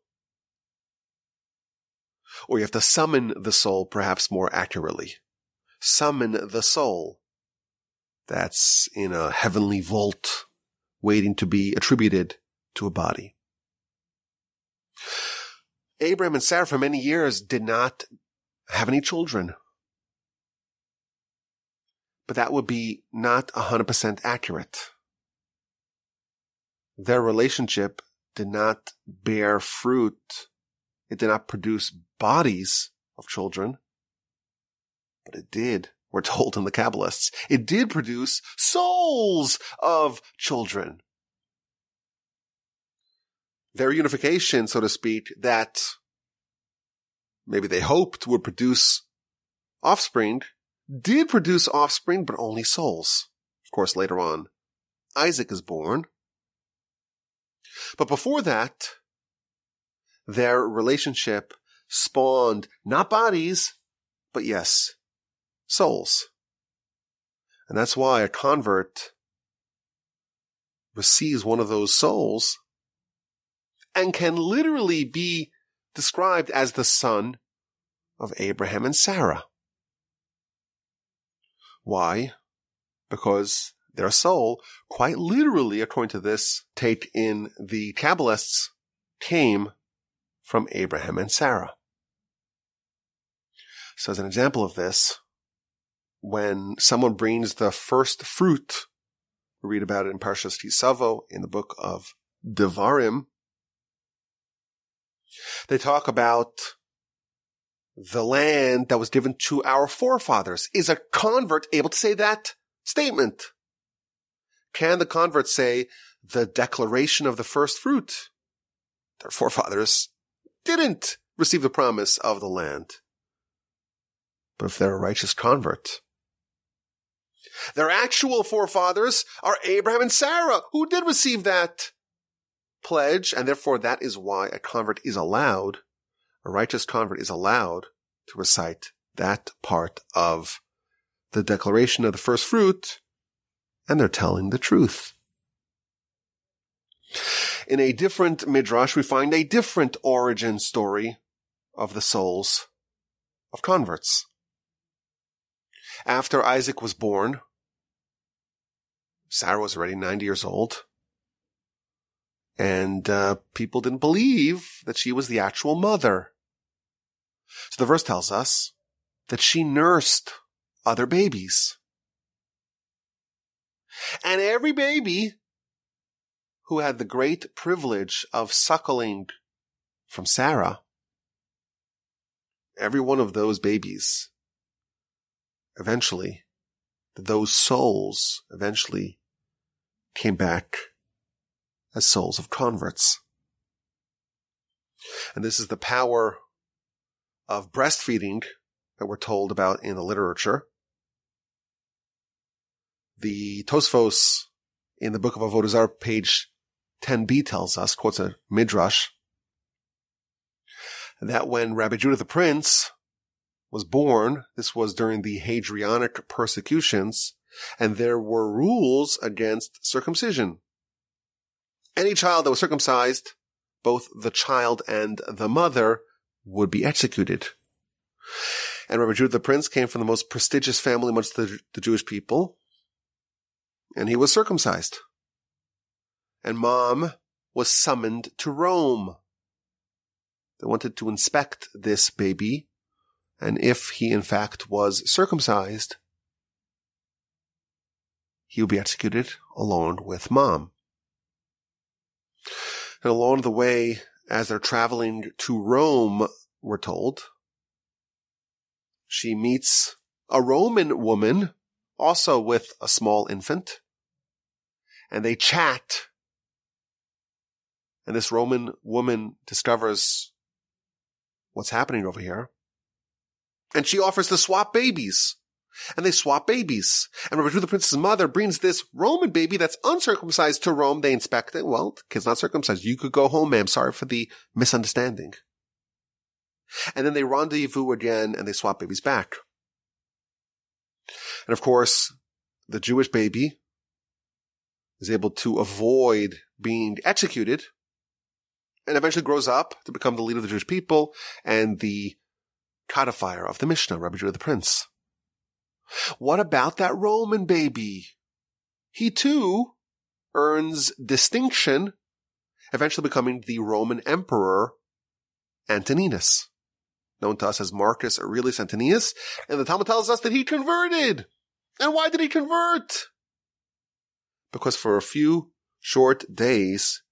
Or you have to summon the soul, perhaps more accurately. Summon the soul that's in a heavenly vault waiting to be attributed to a body. Abraham and Sarah for many years did not have any children. But that would be not 100% accurate. Their relationship did not bear fruit. It did not produce bodies of children, but it did, we're told in the Kabbalists, it did produce souls of children. Their unification, so to speak, that maybe they hoped would produce offspring, did produce offspring, but only souls. Of course, later on, Isaac is born. But before that, their relationship spawned not bodies, but yes, souls. And that's why a convert receives one of those souls and can literally be described as the son of Abraham and Sarah. Why? Because their soul, quite literally, according to this take in the Kabbalists, came from Abraham and Sarah. So as an example of this, when someone brings the first fruit, we read about it in Parshas Tisavo, in the book of Devarim, they talk about the land that was given to our forefathers. Is a convert able to say that statement? Can the convert say the declaration of the first fruit? Their forefathers didn't receive the promise of the land. But if they're a righteous convert, their actual forefathers are Abraham and Sarah, who did receive that pledge, and therefore that is why a righteous convert is allowed to recite that part of the declaration of the first fruit, and they're telling the truth. In a different Midrash, we find a different origin story of the souls of converts. After Isaac was born, Sarah was already 90 years old, and people didn't believe that she was the actual mother. So the verse tells us that she nursed other babies. And every baby who had the great privilege of suckling from Sarah, every one of those babies, eventually, those souls eventually came back as souls of converts. And this is the power of breastfeeding that we're told about in the literature. The Tosfos in the book of Avodah Zarah, page 10b, tells us, quotes a midrash, that when Rabbi Judah the Prince was born, this was during the Hadrianic persecutions, and there were rules against circumcision. Any child that was circumcised, both the child and the mother, would be executed. And Rabbi Judah the Prince came from the most prestigious family amongst the Jewish people, and he was circumcised. And Mom was summoned to Rome. They wanted to inspect this baby, and if he in fact was circumcised, he would be executed along with Mom. And along the way, as they're traveling to Rome, we're told, she meets a Roman woman, also with a small infant, and they chat. And this Roman woman discovers what's happening over here, and she offers to swap babies. And they swap babies. And Rabbi Judah the Prince's mother brings this Roman baby that's uncircumcised to Rome. They inspect it. Well, the kid's not circumcised. You could go home, ma'am. Sorry for the misunderstanding. And then they rendezvous again, and they swap babies back. And of course, the Jewish baby is able to avoid being executed and eventually grows up to become the leader of the Jewish people and the codifier of the Mishnah, Rabbi Judah the Prince. What about that Roman baby? He too earns distinction, eventually becoming the Roman emperor Antoninus, known to us as Marcus Aurelius Antoninus. And the Talmud tells us that he converted. And why did he convert? Because for a few short days,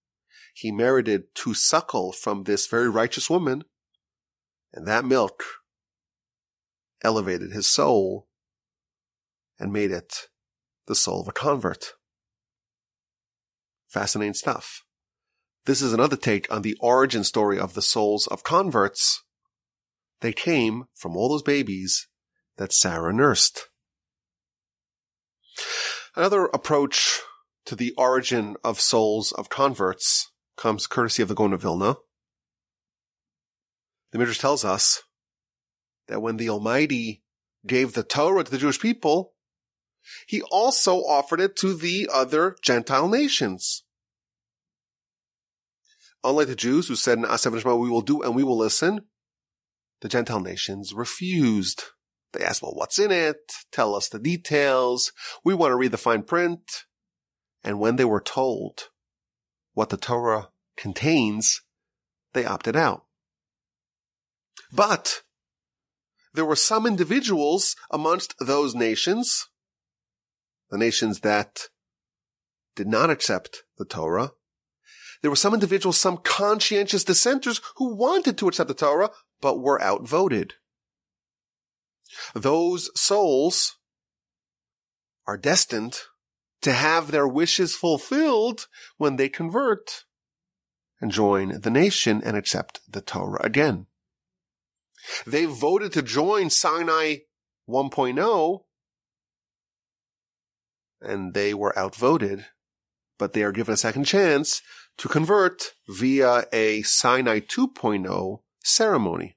he merited to suckle from this very righteous woman, and that milk elevated his soul and made it the soul of a convert. Fascinating stuff. This is another take on the origin story of the souls of converts. They came from all those babies that Sarah nursed. Another approach to the origin of souls of converts comes courtesy of the Gaon of Vilna. The Midrash tells us that when the Almighty gave the Torah to the Jewish people, he also offered it to the other Gentile nations. Unlike the Jews who said in Aseh V'Nishma, we will do and we will listen, the Gentile nations refused. They asked, well, what's in it? Tell us the details. We want to read the fine print. And when they were told what the Torah contains, they opted out. But there were some individuals amongst those nations, the nations that did not accept the Torah. There were some individuals, some conscientious dissenters who wanted to accept the Torah, but were outvoted. Those souls are destined to have their wishes fulfilled when they convert and join the nation and accept the Torah again. They voted to join Sinai 1.0, and they were outvoted, but they are given a second chance to convert via a Sinai 2.0 ceremony.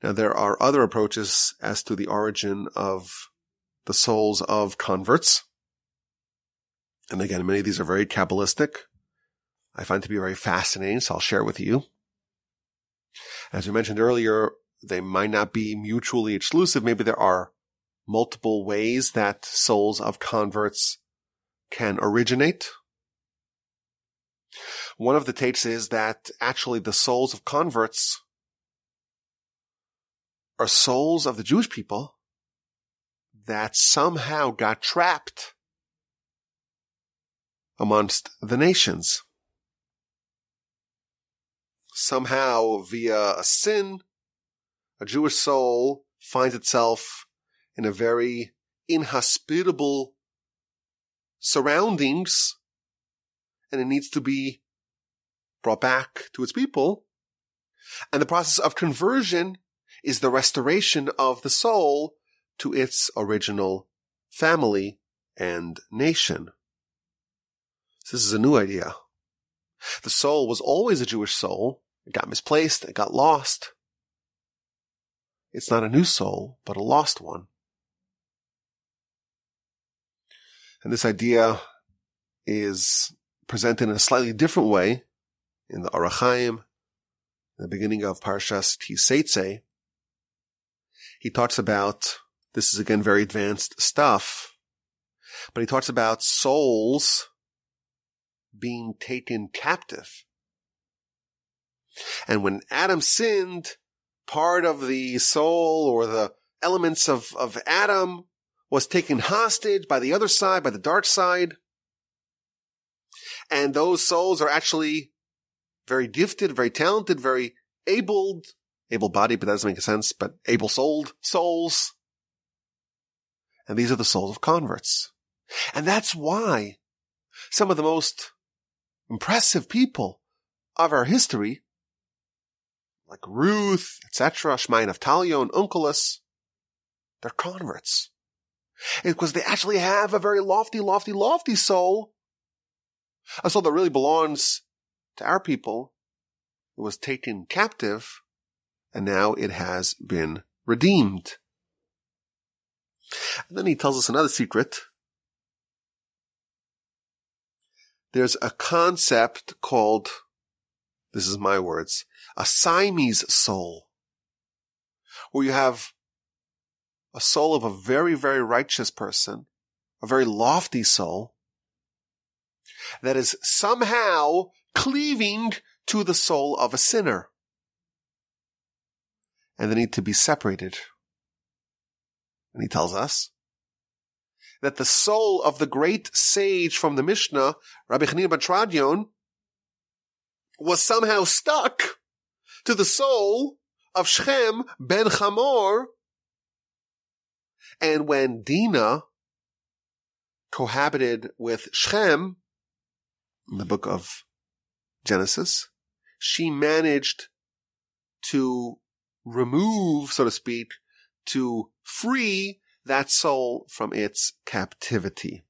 Now, there are other approaches as to the origin of the souls of converts. And again, many of these are very Kabbalistic. I find to be very fascinating, so I'll share with you. As we mentioned earlier, they might not be mutually exclusive. Maybe there are multiple ways that souls of converts can originate. One of the takes is that actually the souls of converts are souls of the Jewish people that somehow got trapped amongst the nations. Somehow, via a sin, a Jewish soul finds itself in a very inhospitable surroundings, and it needs to be brought back to its people. And the process of conversion is the restoration of the soul to its original family and nation. So this is a new idea. The soul was always a Jewish soul. It got misplaced. It got lost. It's not a new soul, but a lost one. And this idea is presented in a slightly different way in the Arachayim, the beginning of Parshas Tiseitze. He talks about, this is again very advanced stuff, but he talks about souls being taken captive. And when Adam sinned, part of the soul or the elements of Adam was taken hostage by the other side, by the dark side. And those souls are actually very gifted, very talented, very able-bodied, but that doesn't make sense, but able-souled souls. And these are the souls of converts. And that's why some of the most impressive people of our history, like Ruth, etc., Shmai Naftalion, and Onkelos, they're converts. It's because they actually have a very lofty, lofty, lofty soul, a soul that really belongs to our people. It was taken captive, and now it has been redeemed. And then he tells us another secret. There's a concept called, this is my words, a Siamese soul, where you have a soul of a very, very righteous person, a very lofty soul, that is somehow cleaving to the soul of a sinner. And they need to be separated. And he tells us that the soul of the great sage from the Mishnah, Rabbi Chanina ben Tradion, was somehow stuck to the soul of Shechem ben Hamor. And when Dinah cohabited with Shechem, in the book of Genesis, she managed to remove, so to speak, to free that soul from its captivity.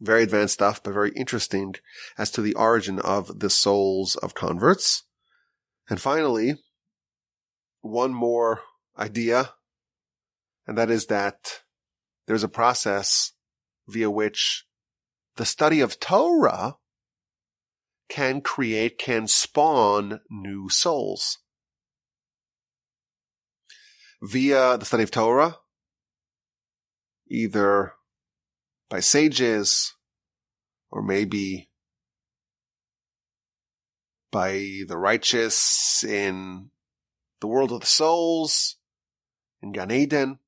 Very advanced stuff, but very interesting as to the origin of the souls of converts. And finally, one more idea, and that is that there's a process via which the study of Torah can create, can spawn new souls. Via the study of Torah, either by sages, or maybe by the righteous in the world of the souls, in Gan Eden.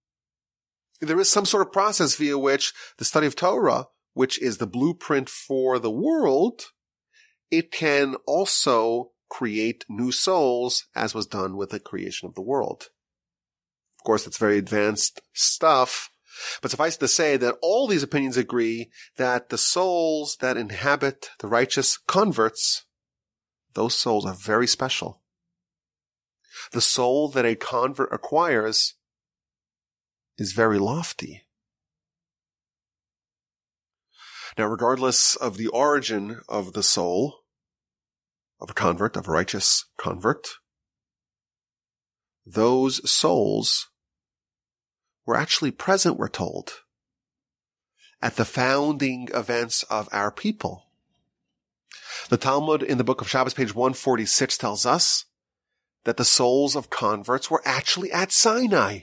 There is some sort of process via which the study of Torah, which is the blueprint for the world, it can also create new souls, as was done with the creation of the world. Of course, it's very advanced stuff, but suffice to say that all these opinions agree that the souls that inhabit the righteous converts, those souls are very special. The soul that a convert acquires is very lofty. Now, regardless of the origin of the soul, of a convert, of a righteous convert, those souls were actually present, we're told, at the founding events of our people. The Talmud in the book of Shabbos, page 146, tells us that the souls of converts were actually at Sinai.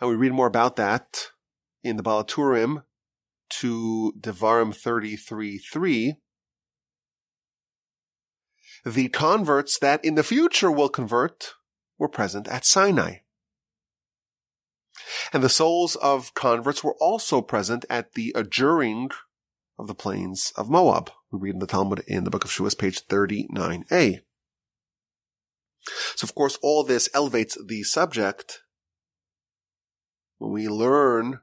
And we read more about that in the Balaturim to Devarim 33:3. The converts that in the future will convert were present at Sinai. And the souls of converts were also present at the adjuring of the plains of Moab. We read in the Talmud in the book of Shuas, page 39a. So, of course, all this elevates the subject when we learn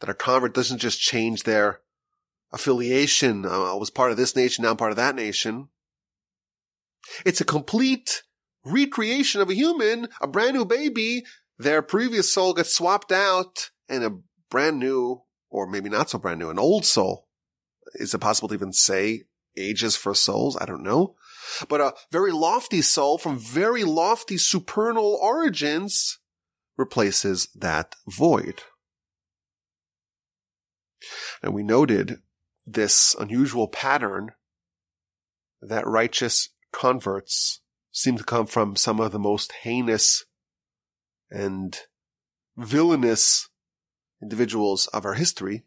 that a convert doesn't just change their affiliation. I was part of this nation, now I'm part of that nation. It's a complete recreation of a human, a brand new baby. Their previous soul gets swapped out, and a brand new, or maybe not so brand new, an old soul. Is it possible to even say ages for souls? I don't know. But a very lofty soul from very lofty supernal origins replaces that void. And we noted this unusual pattern that righteous converts seem to come from some of the most heinous and villainous individuals of our history.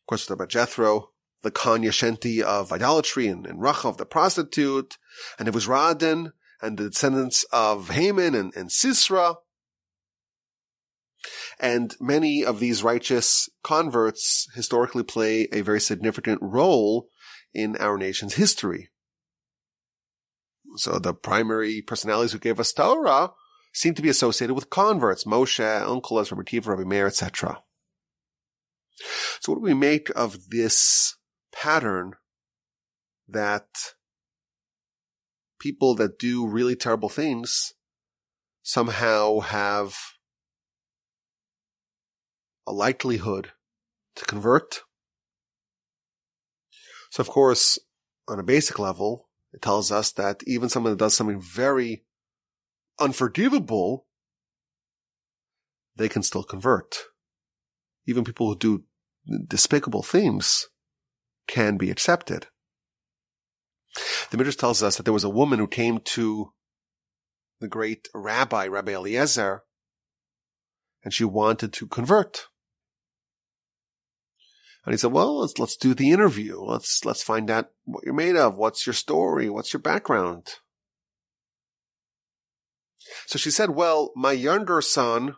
Of course, we're talking about Jethro, the Kan Yeshenti of idolatry, and Rachav, the prostitute, and it was Radin, and the descendants of Haman and Sisera. And many of these righteous converts historically play a very significant role in our nation's history. So the primary personalities who gave us Torah seem to be associated with converts: Moshe, Onkelos, Rabbi Akiva, Rabbi Meir, etc. So what do we make of this pattern that people that do really terrible things somehow have a likelihood to convert? So, of course, on a basic level, it tells us that even someone that does something very unforgivable, they can still convert. Even people who do despicable things can be accepted. The Midrash tells us that there was a woman who came to the great rabbi, Rabbi Eliezer, and she wanted to convert. And he said, well, let's do the interview. Let's find out what you're made of. What's your story? What's your background? So she said, well, my younger son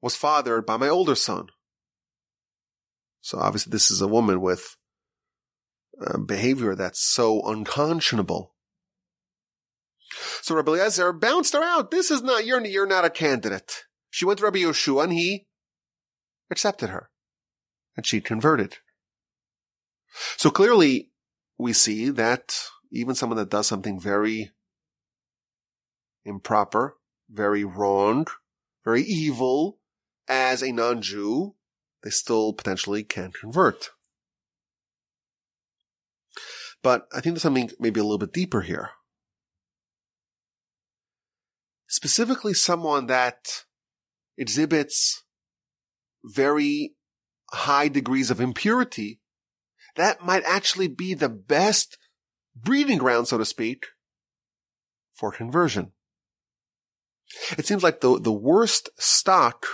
was fathered by my older son. So obviously this is a woman with behavior that's so unconscionable. So Rabbi Eliezer bounced her out. This is not, you're not a candidate. She went to Rabbi Yeshua and he accepted her. And she converted. So clearly, we see that even someone that does something very improper, very wrong, very evil, as a non-Jew, they still potentially can convert. But I think there's something maybe a little bit deeper here. Specifically, someone that exhibits very high degrees of impurity that might actually be the best breeding ground, so to speak, for conversion. It seems like the worst stock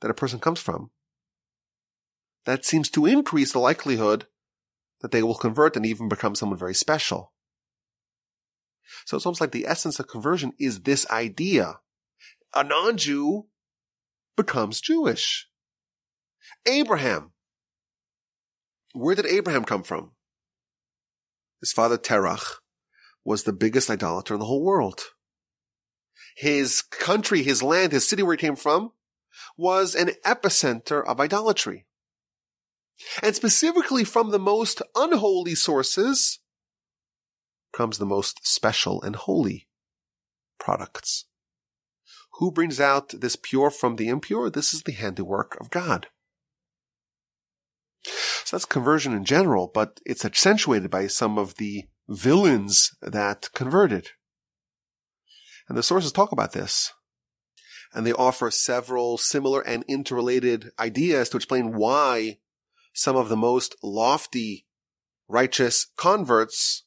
that a person comes from, that seems to increase the likelihood that they will convert and even become someone very special. So it's almost like the essence of conversion is this idea. A non-Jew becomes Jewish. Abraham. Where did Abraham come from? His father Terach was the biggest idolater in the whole world. His country, his land, his city where he came from was an epicenter of idolatry. And specifically from the most unholy sources comes the most special and holy products. Who brings out this pure from the impure? This is the handiwork of God. So that's conversion in general, but it's accentuated by some of the villains that converted. And the sources talk about this. And they offer several similar and interrelated ideas to explain why some of the most lofty, righteous converts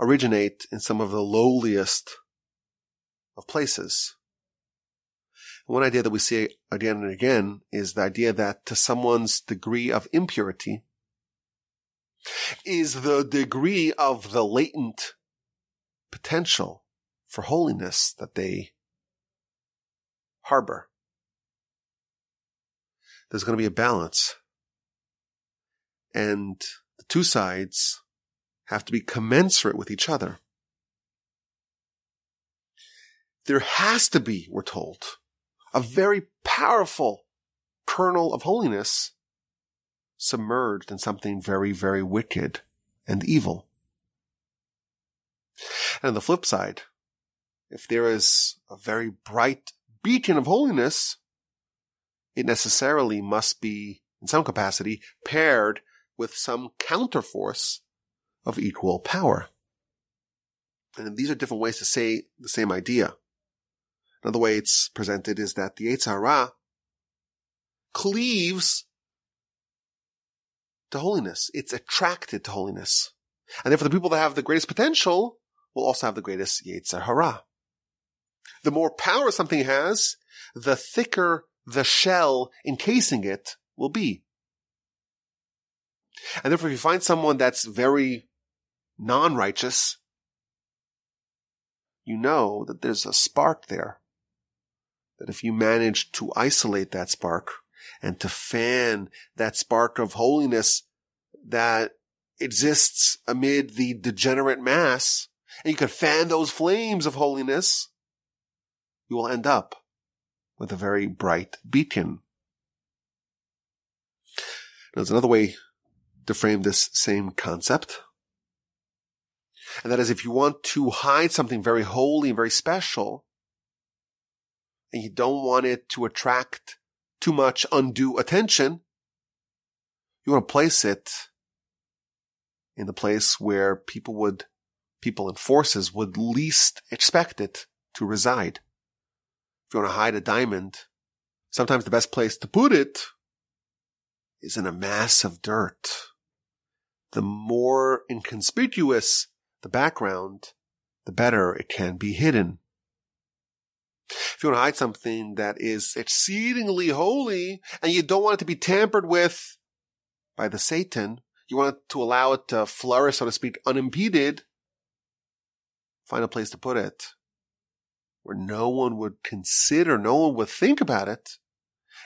originate in some of the lowliest of places. One idea that we see again and again is the idea that to someone's degree of impurity is the degree of the latent potential for holiness that they harbor. There's going to be a balance. And the two sides have to be commensurate with each other. There has to be, we're told, a very powerful kernel of holiness submerged in something very, very wicked and evil. And on the flip side, if there is a very bright beacon of holiness, it necessarily must be, in some capacity, paired with some counterforce of equal power. And these are different ways to say the same idea. Another way it's presented is that the Yetzer Hara cleaves to holiness. It's attracted to holiness. And therefore the people that have the greatest potential will also have the greatest Yetzer Hara. The more power something has, the thicker the shell encasing it will be. And therefore, if you find someone that's very non-righteous, you know that there's a spark there. That if you manage to isolate that spark and to fan that spark of holiness that exists amid the degenerate mass, and you can fan those flames of holiness, you will end up with a very bright beacon. Now, there's another way to frame this same concept. And that is, if you want to hide something very holy and very special, and you don't want it to attract too much undue attention, you want to place it in the place where people and forces would least expect it to reside. If you want to hide a diamond, sometimes the best place to put it is in a mass of dirt. The more inconspicuous the background, the better it can be hidden. If you want to hide something that is exceedingly holy and you don't want it to be tampered with by the Satan, you want to allow it to flourish, so to speak, unimpeded, find a place to put it where no one would think about it,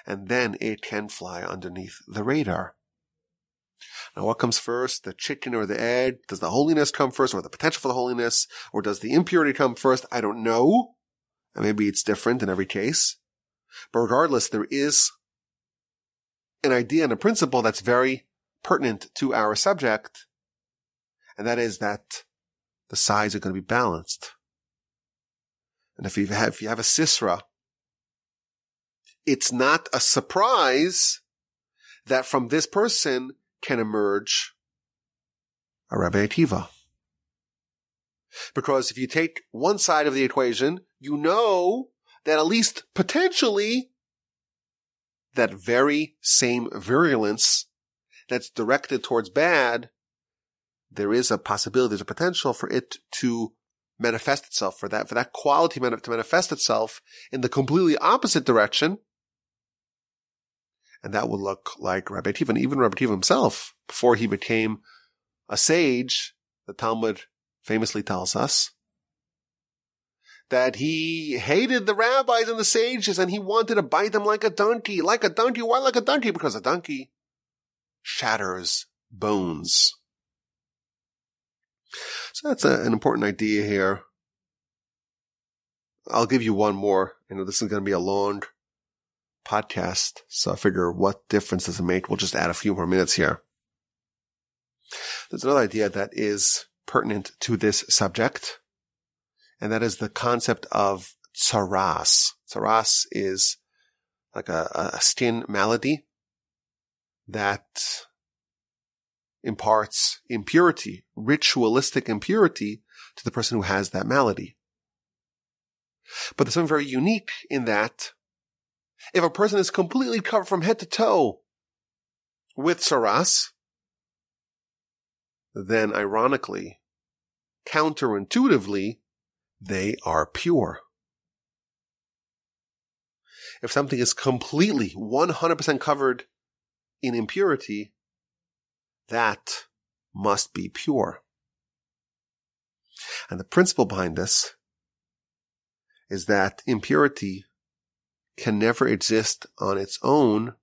and then it can fly underneath the radar. Now, what comes first, the chicken or the egg? Does the holiness come first, or the potential for the holiness? Or does the impurity come first? I don't know. And maybe it's different in every case. But regardless, there is an idea and a principle that's very pertinent to our subject, and that is that the sides are going to be balanced. And if you have a sisra, it's not a surprise that from this person can emerge a Rabbi Akiva. Because if you take one side of the equation, you know that at least potentially that very same virulence, that's directed towards bad, there is a possibility, there's a potential for it to manifest itself, for that quality to manifest itself in the completely opposite direction. And that will look like Rabbi Akiva. And even Rabbi Akiva himself, before he became a sage, the Talmud famously tells us that he hated the rabbis and the sages, and he wanted to bite them like a donkey. Like a donkey. Why like a donkey? Because a donkey shatters bones. So that's an important idea here. I'll give you one more. I know this is going to be a long podcast, so I figure what difference does it make? We'll just add a few more minutes here. There's another idea that is pertinent to this subject, and that is the concept of tsaras. Tsaras is like a skin malady that imparts impurity, ritualistic impurity, to the person who has that malady. But there's something very unique in that if a person is completely covered from head to toe with tsaras, then ironically, counterintuitively, they are pure. If something is completely 100% covered in impurity, that must be pure. And the principle behind this is that impurity can never exist on its own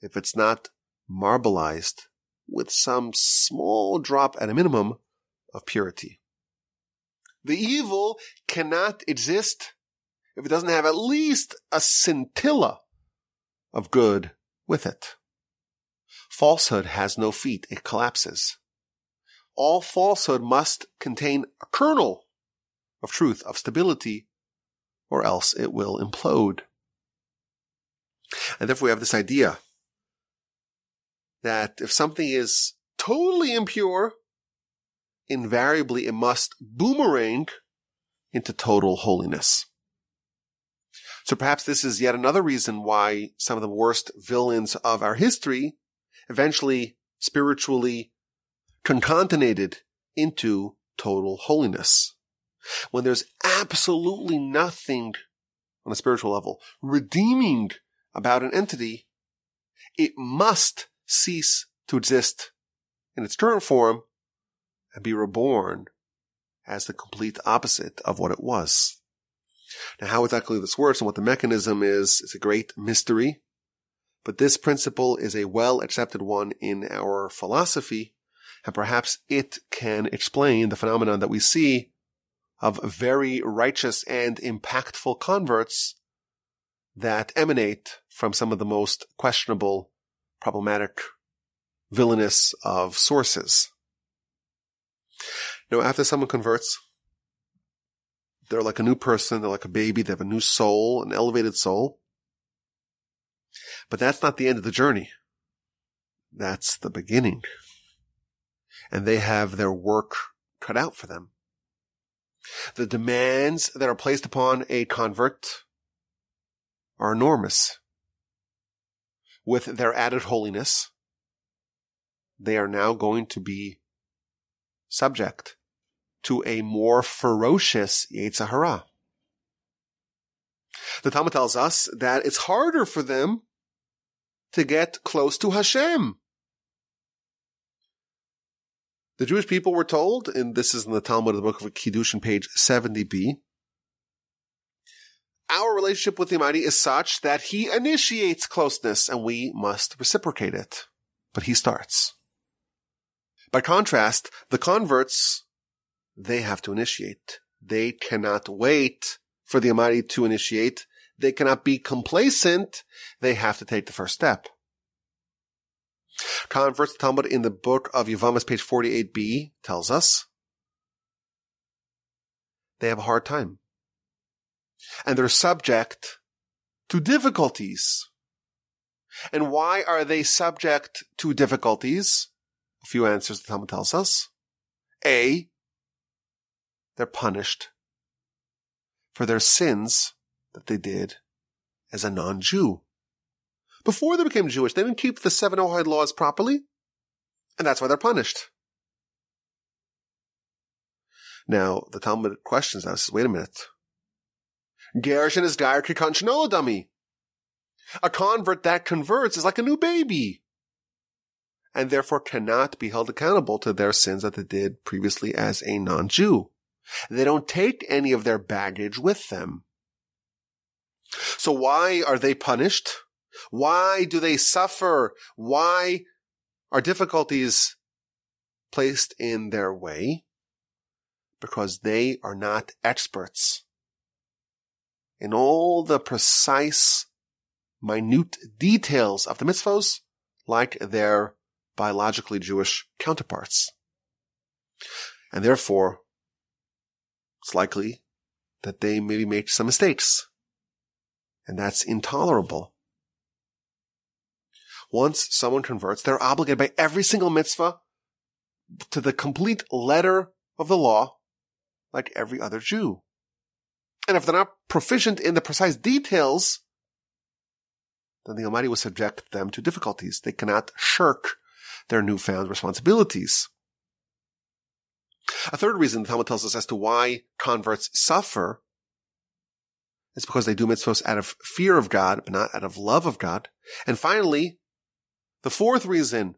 if it's not marbleized with some small drop at a minimum of purity. The evil cannot exist if it doesn't have at least a scintilla of good with it. Falsehood has no feet. It collapses. All falsehood must contain a kernel of truth, of stability, or else it will implode. And therefore we have this idea that if something is totally impure, invariably it must boomerang into total holiness. So perhaps this is yet another reason why some of the worst villains of our history eventually spiritually concatenated into total holiness. When there's absolutely nothing on a spiritual level redeeming about an entity, it must cease to exist in its current form and be reborn as the complete opposite of what it was. Now, how exactly this works and what the mechanism is a great mystery. But this principle is a well-accepted one in our philosophy, and perhaps it can explain the phenomenon that we see of very righteous and impactful converts that emanate from some of the most questionable, problematic, villainous of sources. Now, after someone converts, they're like a new person, they're like a baby, they have a new soul, an elevated soul. But that's not the end of the journey. That's the beginning. And they have their work cut out for them. The demands that are placed upon a convert are enormous. With their added holiness, they are now going to be subject to a more ferocious Yetzer Hara. The Talmud tells us that it's harder for them to get close to Hashem. The Jewish people were told, and this is in the Talmud of the Book of Kiddushin, page 70b, our relationship with the Almighty is such that He initiates closeness, and we must reciprocate it. But He starts. By contrast, the converts, they have to initiate. They cannot wait for the Almighty to initiate. They cannot be complacent. They have to take the first step. Converts, the Talmud in the Book of Yevamos, page 48b, tells us they have a hard time. And they're subject to difficulties. And why are they subject to difficulties? A few answers the Talmud tells us. A, they're punished for their sins that they did as a non-Jew. before they became Jewish, they didn't keep the seven Noahide laws properly, and that's why they're punished. Now, the Talmud questions that and says, wait a minute. Gershon is Gair Kikanshinolo dummy. A convert that converts is like a new baby, and therefore cannot be held accountable to their sins that they did previously as a non-Jew. They don't take any of their baggage with them. So why are they punished? Why do they suffer? Why are difficulties placed in their way? Because they are not experts in all the precise, minute details of the mitzvos like their biologically Jewish counterparts. And therefore, it's likely that they maybe make some mistakes. And that's intolerable. Once someone converts, they're obligated by every single mitzvah to the complete letter of the law, like every other Jew. And if they're not proficient in the precise details, then the Almighty will subject them to difficulties. They cannot shirk their newfound responsibilities. A third reason the Talmud tells us as to why converts suffer is because they do mitzvot out of fear of God, but not out of love of God. And finally, the fourth reason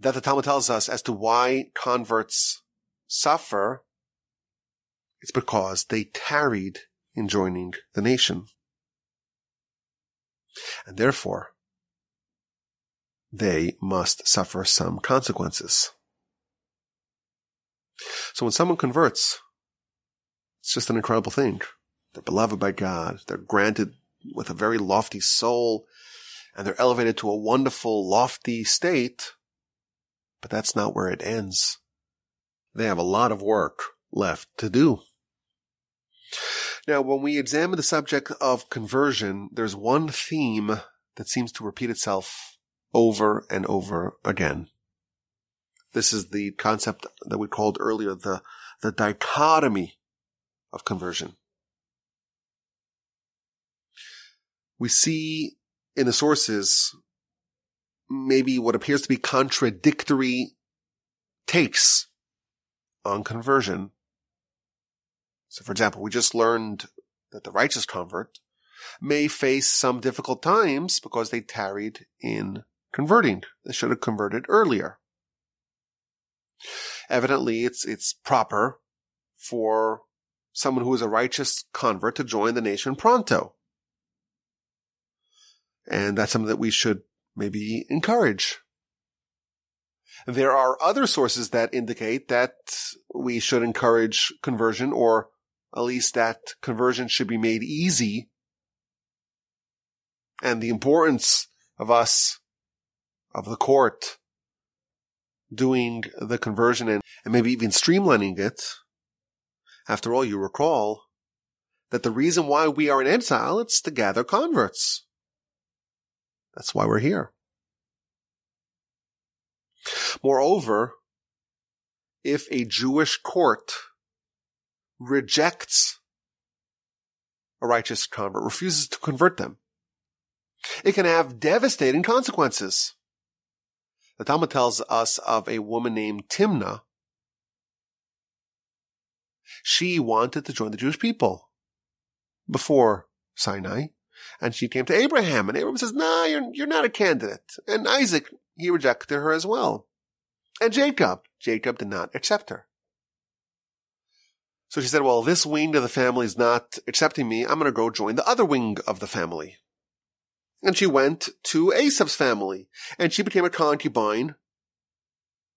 that the Talmud tells us as to why converts suffer, it's because they tarried in joining the nation. And therefore, they must suffer some consequences. So when someone converts, it's just an incredible thing. They're beloved by God. They're granted with a very lofty soul, and they're elevated to a wonderful, lofty state. But that's not where it ends. They have a lot of work left to do. Now, when we examine the subject of conversion, there's one theme that seems to repeat itself over and over again. This is the concept that we called earlier the dichotomy of conversion. We see in the sources maybe what appears to be contradictory takes on conversion. So, for example, we just learned that the righteous convert may face some difficult times because they tarried in converting. They should have converted earlier. Evidently, it's proper for someone who is a righteous convert to join the nation pronto. And that's something that we should maybe encourage. There are other sources that indicate that we should encourage conversion, or at least that conversion should be made easy, and the importance of us, of the court, doing the conversion and maybe even streamlining it. After all, you recall that the reason why we are in exile is to gather converts. That's why we're here. Moreover, if a Jewish court rejects a righteous convert, refuses to convert them, it can have devastating consequences. The Talmud tells us of a woman named Timnah. She wanted to join the Jewish people before Sinai, and she came to Abraham, and Abraham says, "Nah, you're not a candidate." And Isaac, he rejected her as well. And Jacob did not accept her. So she said, "Well, this wing of the family is not accepting me. I'm going to go join the other wing of the family." And she went to Asaph's family, and she became a concubine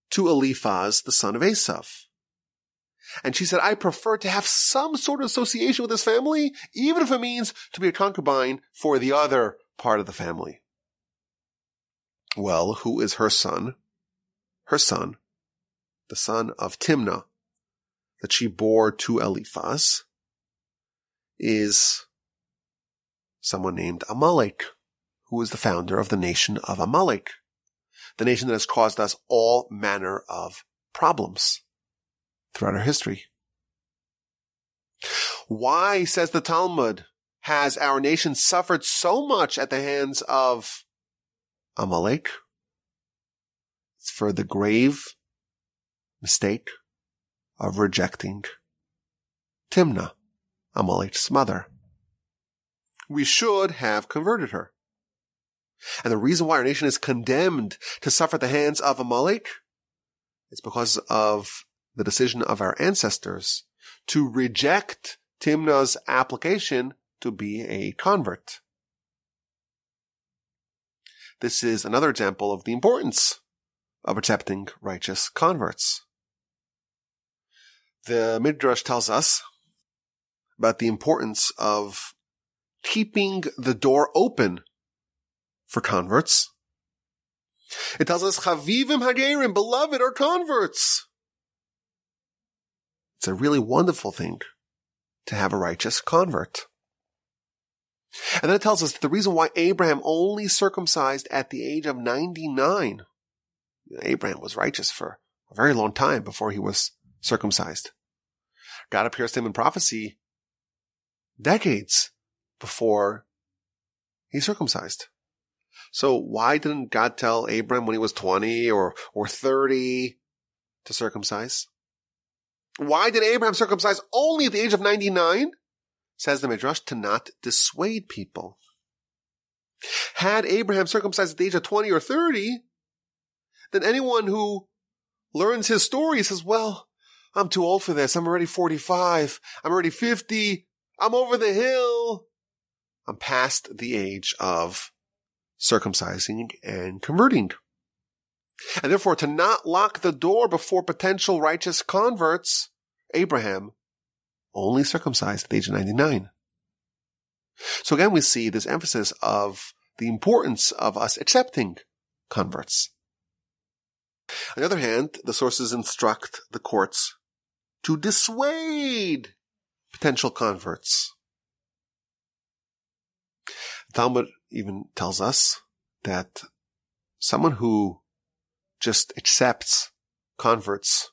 to Eliphaz, the son of Asaph. And she said, "I prefer to have some sort of association with this family, even if it means to be a concubine for the other part of the family." Well, who is her son? Her son, the son of Timnah, that she bore to Eliphaz, is someone named Amalek, who is the founder of the nation of Amalek, the nation that has caused us all manner of problems throughout our history. Why, says the Talmud, has our nation suffered so much at the hands of Amalek? It's for the grave mistake of rejecting Timnah, Amalek's mother. We should have converted her. And the reason why our nation is condemned to suffer at the hands of Amalek is because of the decision of our ancestors to reject Timnah's application to be a convert. This is another example of the importance of accepting righteous converts. The Midrash tells us about the importance of keeping the door open for converts. It tells us, Chavivim Hagerim, beloved are converts. It's a really wonderful thing to have a righteous convert. And then it tells us that the reason why Abraham only circumcised at the age of 99, Abraham was righteous for a very long time before he was circumcised. God appears to him in prophecy decades before he circumcised. So why didn't God tell Abraham when he was 20 or 30 to circumcise? Why did Abraham circumcise only at the age of 99? Says the Midrash, to not dissuade people. Had Abraham circumcised at the age of 20 or 30, then anyone who learns his story says, well, I'm too old for this. I'm already 45. I'm already 50. I'm over the hill. I'm past the age of circumcising and converting. And therefore, to not lock the door before potential righteous converts, Abraham only circumcised at the age of 99. So again, we see this emphasis of the importance of us accepting converts. On the other hand, the sources instruct the courts to dissuade potential converts. Talmud even tells us that someone who just accepts converts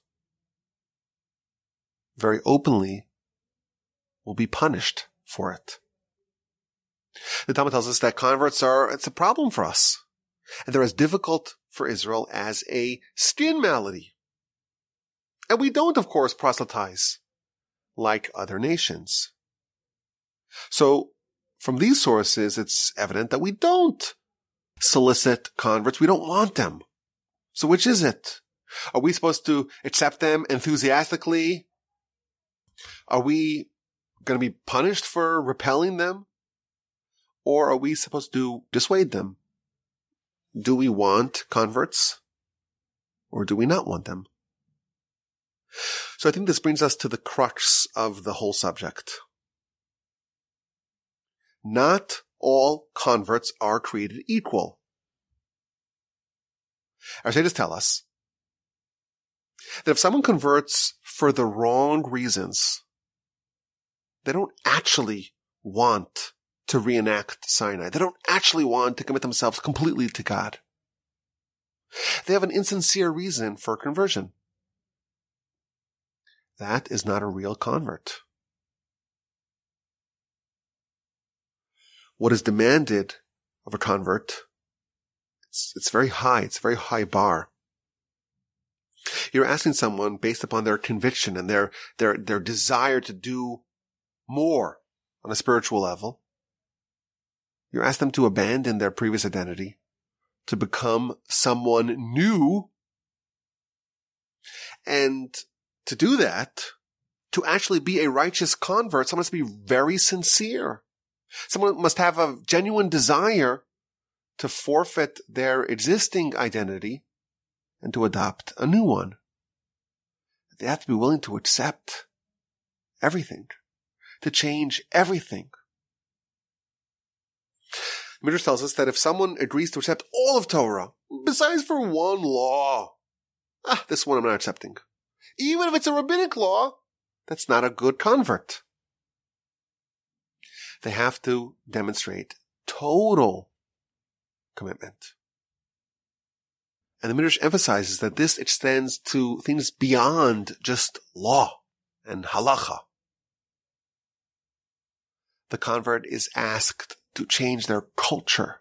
very openly will be punished for it. The Talmud tells us that converts are, it's a problem for us. And they're as difficult for Israel as a skin malady. And we don't, of course, proselytize like other nations. So, from these sources, it's evident that we don't solicit converts. We don't want them. So which is it? Are we supposed to accept them enthusiastically? Are we going to be punished for repelling them? Or are we supposed to dissuade them? Do we want converts? Or do we not want them? So I think this brings us to the crux of the whole subject. Not all converts are created equal. Our sages tell us that if someone converts for the wrong reasons, they don't actually want to reenact Sinai. They don't actually want to commit themselves completely to God. They have an insincere reason for conversion. That is not a real convert. What is demanded of a convert, it's very high. It's a very high bar. You're asking someone based upon their conviction and their desire to do more on a spiritual level. You ask them to abandon their previous identity, to become someone new, and to do that, to actually be a righteous convert, someone must be very sincere. Someone must have a genuine desire to forfeit their existing identity and to adopt a new one. They have to be willing to accept everything, to change everything. Midrash tells us that if someone agrees to accept all of Torah, besides for one law, this one I'm not accepting. Even if it's a rabbinic law, that's not a good convert. They have to demonstrate total commitment. And the Midrash emphasizes that this extends to things beyond just law and halakha. the convert is asked to change their culture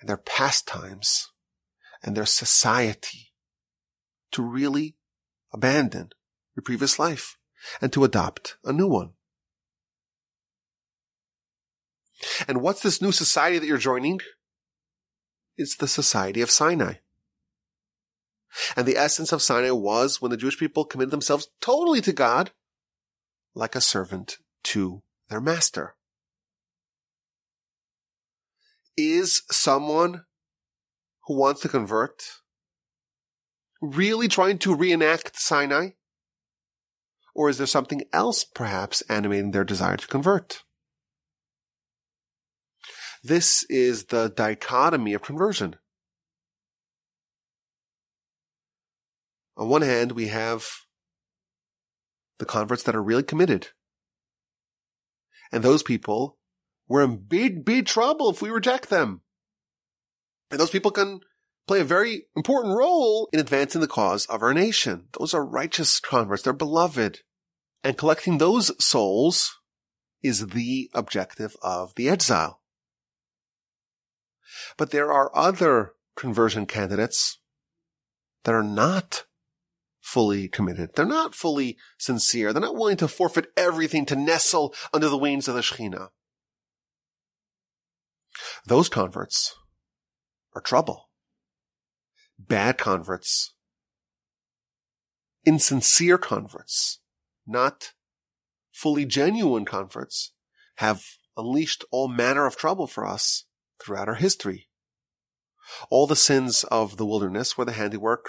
and their pastimes and their society, to really abandon your previous life and to adopt a new one. And what's this new society that you're joining? It's the society of Sinai. And the essence of Sinai was when the Jewish people committed themselves totally to God, like a servant to their master. Is someone who wants to convert really trying to reenact Sinai? Or is there something else perhaps animating their desire to convert? This is the dichotomy of conversion. On one hand, we have the converts that are really committed. And those people, we're in big trouble if we reject them. And those people can play a very important role in advancing the cause of our nation. Those are righteous converts. They're beloved. And collecting those souls is the objective of the exile. But there are other conversion candidates that are not fully committed. They're not fully sincere. They're not willing to forfeit everything to nestle under the wings of the Shekhinah. Those converts are trouble. Bad converts. Insincere converts. Not fully genuine converts have unleashed all manner of trouble for us throughout our history. All the sins of the wilderness were the handiwork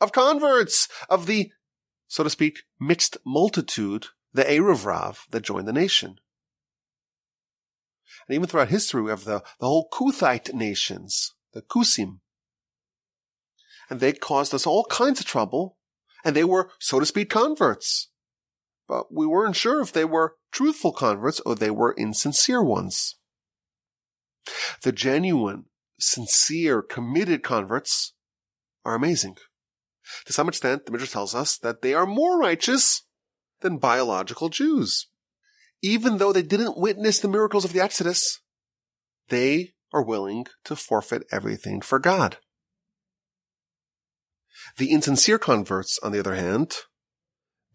of converts, of the, so to speak, mixed multitude, the Eruv Rav, that joined the nation. And even throughout history, we have the whole Cushite nations, the Cusim. And they caused us all kinds of trouble, and they were, so to speak, converts. But we weren't sure if they were truthful converts or they were insincere ones. The genuine, sincere, committed converts are amazing. To some extent, the Midrash tells us that they are more righteous than biological Jews. Even though they didn't witness the miracles of the Exodus, they are willing to forfeit everything for God. The insincere converts, on the other hand,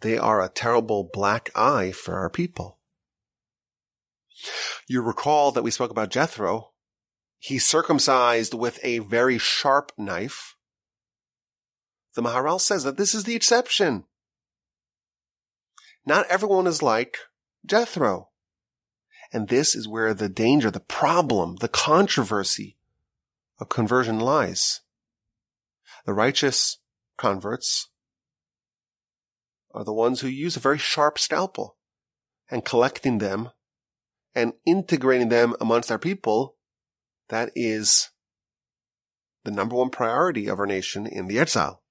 they are a terrible black eye for our people. You recall that we spoke about Jethro. He's circumcised with a very sharp knife. The Maharal says that this is the exception. Not everyone is like Jethro. And this is where the danger, the problem, the controversy of conversion lies. The righteous converts are the ones who use a very sharp scalpel, and collecting them and integrating them amongst our people, that is the number one priority of our nation in the exile.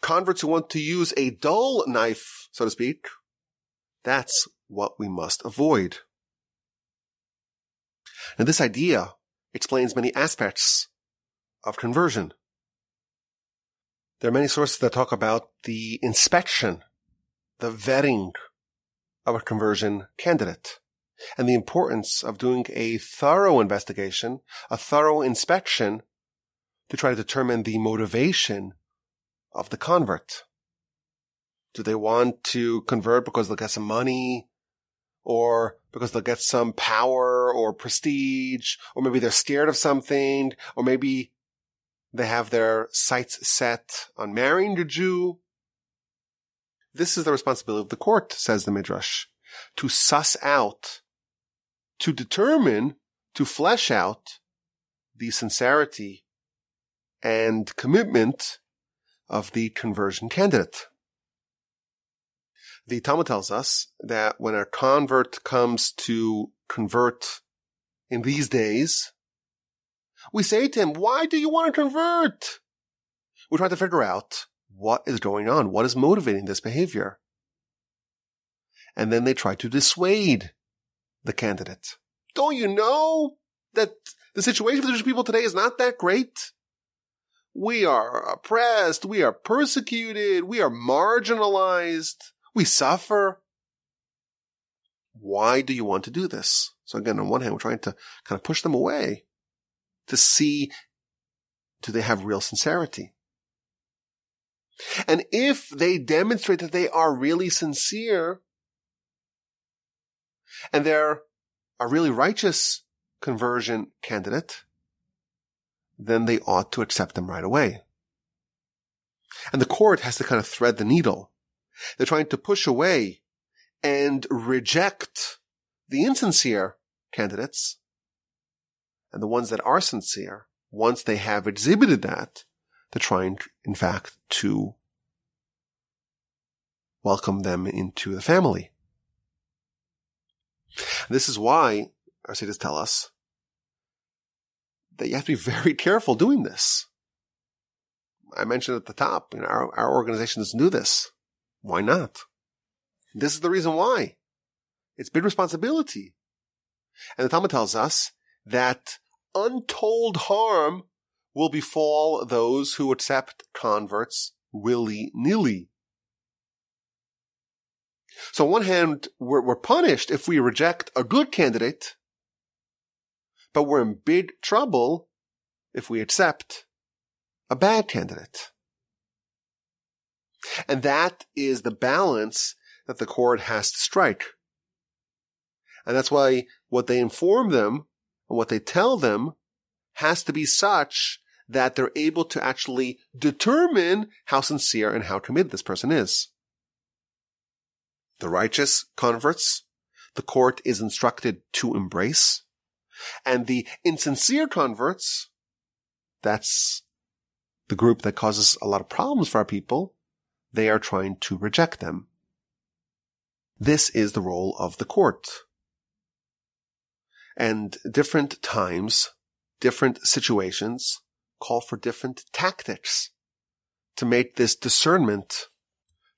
Converts who want to use a dull knife, so to speak, that's what we must avoid. And this idea explains many aspects of conversion. There are many sources that talk about the inspection, the vetting of a conversion candidate, and the importance of doing a thorough investigation, a thorough inspection, to try to determine the motivation of the convert. Do they want to convert because they'll get some money, or because they'll get some power or prestige, or maybe they're scared of something, or maybe they have their sights set on marrying a Jew? This is the responsibility of the court, says the Midrash, to suss out, to determine, to flesh out the sincerity and commitment of the conversion candidate. The Talmud tells us that when a convert comes to convert in these days, we say to him, why do you want to convert? We're trying to figure out what is going on, what is motivating this behavior. And then they try to dissuade the candidate. Don't you know that the situation for the Jewish people today is not that great? We are oppressed, we are persecuted, we are marginalized, we suffer. why do you want to do this? So again, on one hand, we're trying to kind of push them away to see, do they have real sincerity? And if they demonstrate that they are really sincere and they're a really righteous conversion candidate, then they ought to accept them right away. And the court has to kind of thread the needle. They're trying to push away and reject the insincere candidates. And the ones that are sincere, once they have exhibited that, they're trying, in fact, to welcome them into the family. This is why our sages tell us that you have to be very careful doing this. I mentioned at the top, our organization doesn't do this. Why not? This is the reason why. It's big responsibility. And the Talmud tells us that untold harm will befall those who accept converts willy-nilly. So on one hand, we're punished if we reject a good candidate, but we're in big trouble if we accept a bad candidate. And that is the balance that the court has to strike. And that's why what they inform them and what they tell them has to be such that they're able to actually determine how sincere and how committed this person is. The righteous converts, the court is instructed to embrace. And the insincere converts, that's the group that causes a lot of problems for our people, they are trying to reject them. This is the role of the court. And different times, different situations call for different tactics to make this discernment,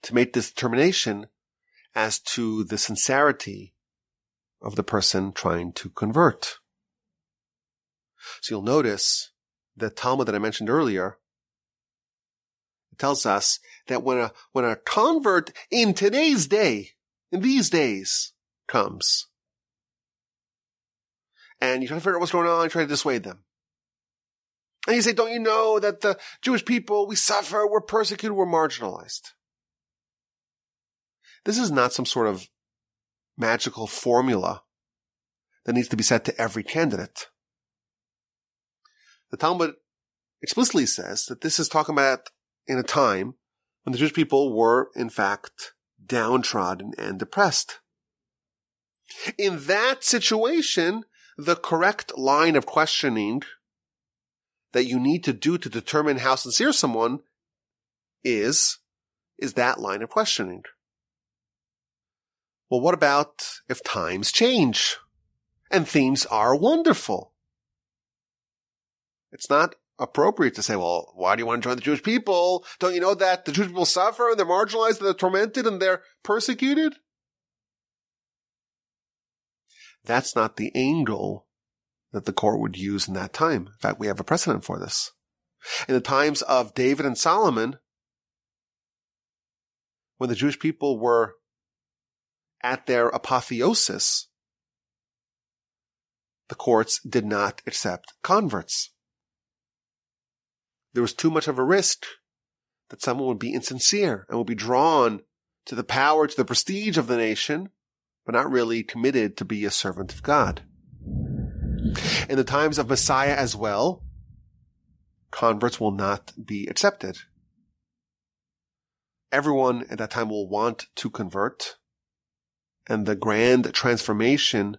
to make this determination as to the sincerity of the person trying to convert. So you'll notice that Talmud that I mentioned earlier tells us that when a convert in today's day, in these days, comes, and you try to figure out what's going on, you try to dissuade them. And you say, don't you know that the Jewish people, we suffer, we're persecuted, we're marginalized. This is not some sort of magical formula that needs to be said to every candidate. The Talmud explicitly says that this is talking about in a time when the Jewish people were, in fact, downtrodden and depressed. In that situation, the correct line of questioning that you need to do to determine how sincere someone is that line of questioning. Well, what about if times change and things are wonderful? It's not appropriate to say, well, why do you want to join the Jewish people? Don't you know that the Jewish people suffer and they're marginalized and they're tormented and they're persecuted? That's not the angle that the court would use in that time. In fact, we have a precedent for this. In the times of David and Solomon, when the Jewish people were at their apotheosis, the courts did not accept converts. There was too much of a risk that someone would be insincere and would be drawn to the power, to the prestige of the nation, but not really committed to be a servant of God. In the times of Messiah as well, converts will not be accepted. Everyone at that time will want to convert, and the grand transformation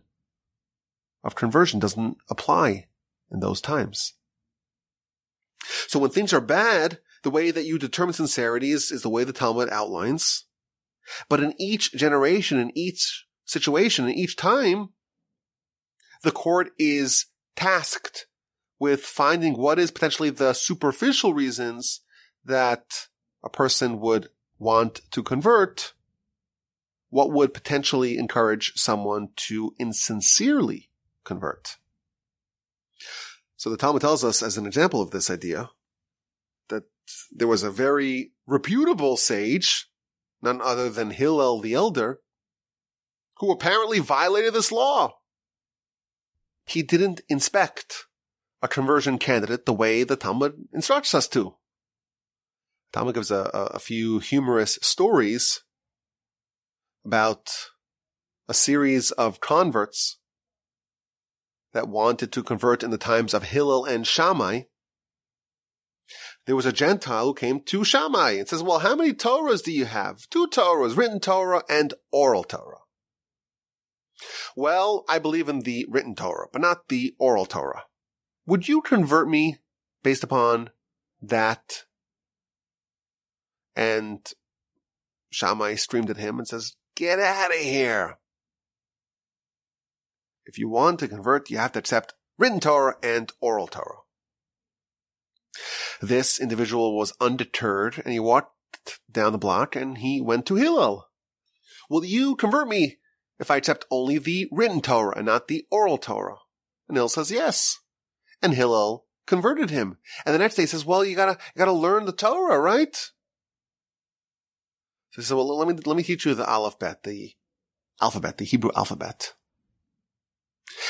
of conversion doesn't apply in those times. So when things are bad, the way that you determine sincerity is the way the Talmud outlines. But in each generation, in each situation, in each time, the court is tasked with finding what is potentially the superficial reasons that a person would want to convert, what would potentially encourage someone to insincerely convert. So the Talmud tells us, as an example of this idea, that there was a very reputable sage, none other than Hillel the Elder, who apparently violated this law. He didn't inspect a conversion candidate the way the Talmud instructs us to. The Talmud gives a few humorous stories about a series of converts that wanted to convert in the times of Hillel and Shammai. There was a Gentile who came to Shammai and says, well, how many Torahs do you have? 2 Torahs, written Torah and oral Torah. Well, I believe in the written Torah, but not the oral Torah. Would you convert me based upon that? And Shammai screamed at him and says, get out of here. If you want to convert, you have to accept written Torah and oral Torah. This individual was undeterred, and he walked down the block, and he went to Hillel. Will you convert me if I accept only the written Torah and not the oral Torah? And Hillel says yes. And Hillel converted him. And the next day he says, well, you gotta learn the Torah, right? So he said, well, let me teach you the alphabet, the Hebrew alphabet.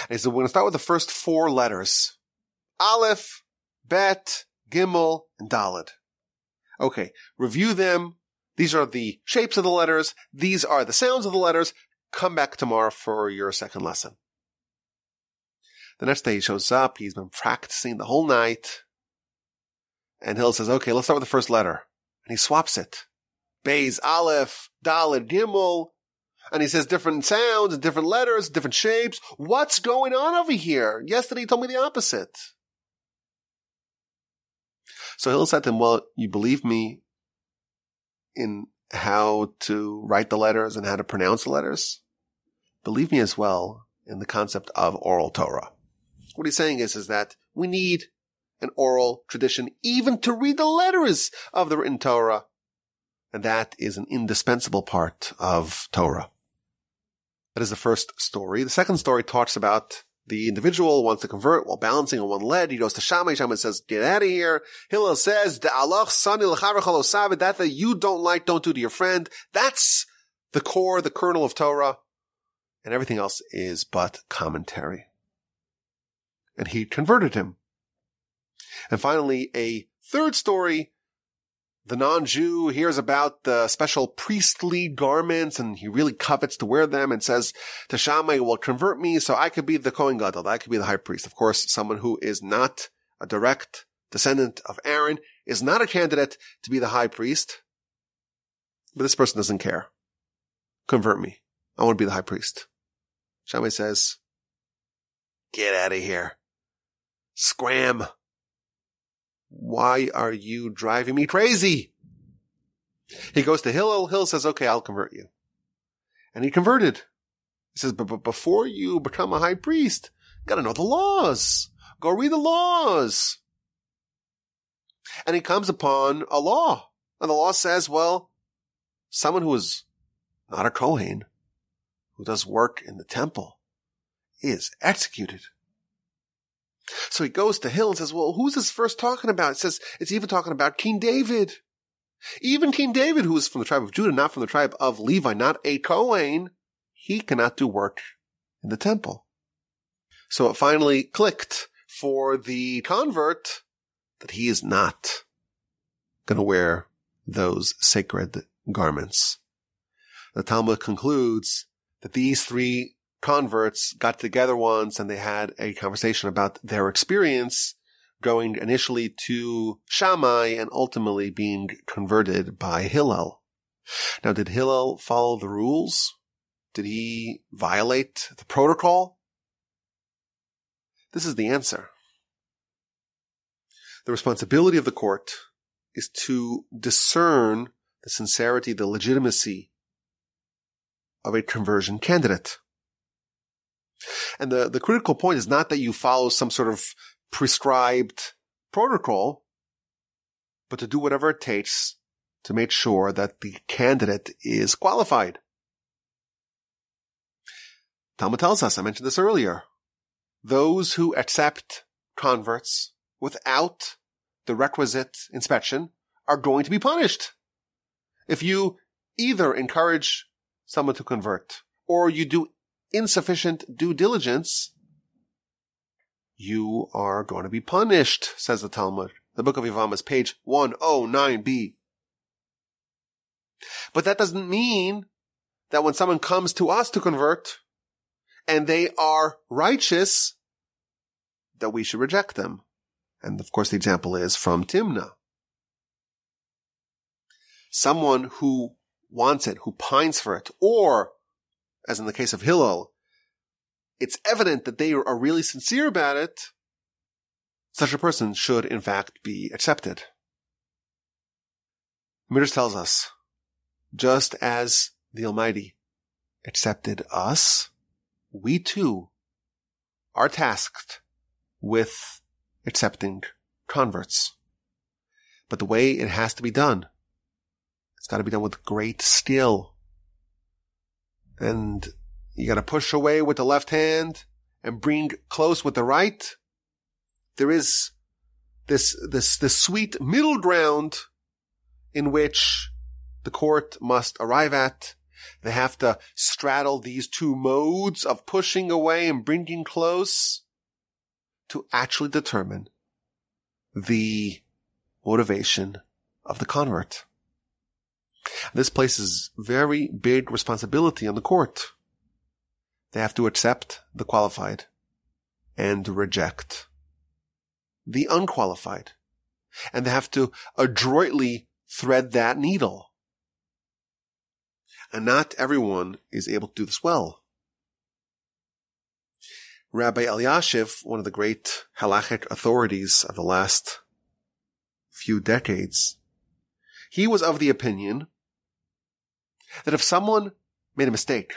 And he said, we're going to start with the first 4 letters. Aleph, Bet, Gimel, and Daled. Okay, review them. These are the shapes of the letters. These are the sounds of the letters. Come back tomorrow for your second lesson. The next day he shows up. He's been practicing the whole night. And Hill says, okay, let's start with the first letter. And he swaps it. Beis, Aleph, Daled, Gimel. And he says different sounds and different letters, different shapes. What's going on over here? Yesterday he told me the opposite. So Hillel said to him, well, you believe me in how to write the letters and how to pronounce the letters? Believe me as well in the concept of oral Torah. What he's saying is that we need an oral tradition even to read the letters of the written Torah. And that is an indispensable part of Torah. That is the first story. The second story talks about the individual wants to convert while balancing on one leg. He goes to Shammai. Shammai says, get out of here. Hillel says, that you don't like, don't do to your friend. That's the core, the kernel of Torah. And everything else is but commentary. And he converted him. And finally, a third story. The non-Jew hears about the special priestly garments and he really covets to wear them and says to Shammai, well, convert me so I could be the Kohen Gadol. I could be the high priest. Of course, someone who is not a direct descendant of Aaron is not a candidate to be the high priest. But this person doesn't care. Convert me. I want to be the high priest. Shammai says, get out of here. Scram. Why are you driving me crazy? He goes to Hillel. Hillel says, okay, I'll convert you. And he converted. He says, but before you become a high priest, you got to know the laws. Go read the laws. And he comes upon a law. And the law says, well, someone who is not a Kohen, who does work in the temple, is executed. So he goes to Hill and says, well, who's this verse talking about? It says, it's even talking about King David. Even King David, who is from the tribe of Judah, not from the tribe of Levi, not a Kohen, he cannot do work in the temple. So it finally clicked for the convert that he is not going to wear those sacred garments. The Talmud concludes that these 3 converts got together once and they had a conversation about their experience going initially to Shammai and ultimately being converted by Hillel. Now, did Hillel follow the rules? Did he violate the protocol? This is the answer. The responsibility of the court is to discern the sincerity, the legitimacy of a conversion candidate. And the critical point is not that you follow some sort of prescribed protocol, but to do whatever it takes to make sure that the candidate is qualified. Talmud tells us, I mentioned this earlier, those who accept converts without the requisite inspection are going to be punished. If you either encourage someone to convert or you do insufficient due diligence, you are going to be punished, says the Talmud. The Book of Yevamos, page 109b. But that doesn't mean that when someone comes to us to convert and they are righteous, that we should reject them. And of course the example is from Timnah. Someone who wants it, who pines for it, or, as in the case of Hillel, it's evident that they are really sincere about it, such a person should, in fact, be accepted. Midrash tells us, just as the Almighty accepted us, we too are tasked with accepting converts. But the way it has to be done, it's got to be done with great skill. And you got to push away with the left hand and bring close with the right. There is this sweet middle ground in which the court must arrive at. They have to straddle these two modes of pushing away and bringing close to actually determine the motivation of the convert. This places very big responsibility on the court. They have to accept the qualified and reject the unqualified. And they have to adroitly thread that needle. And not everyone is able to do this well. Rabbi Eliashiv, one of the great halakhic authorities of the last few decades, he was of the opinion that if someone made a mistake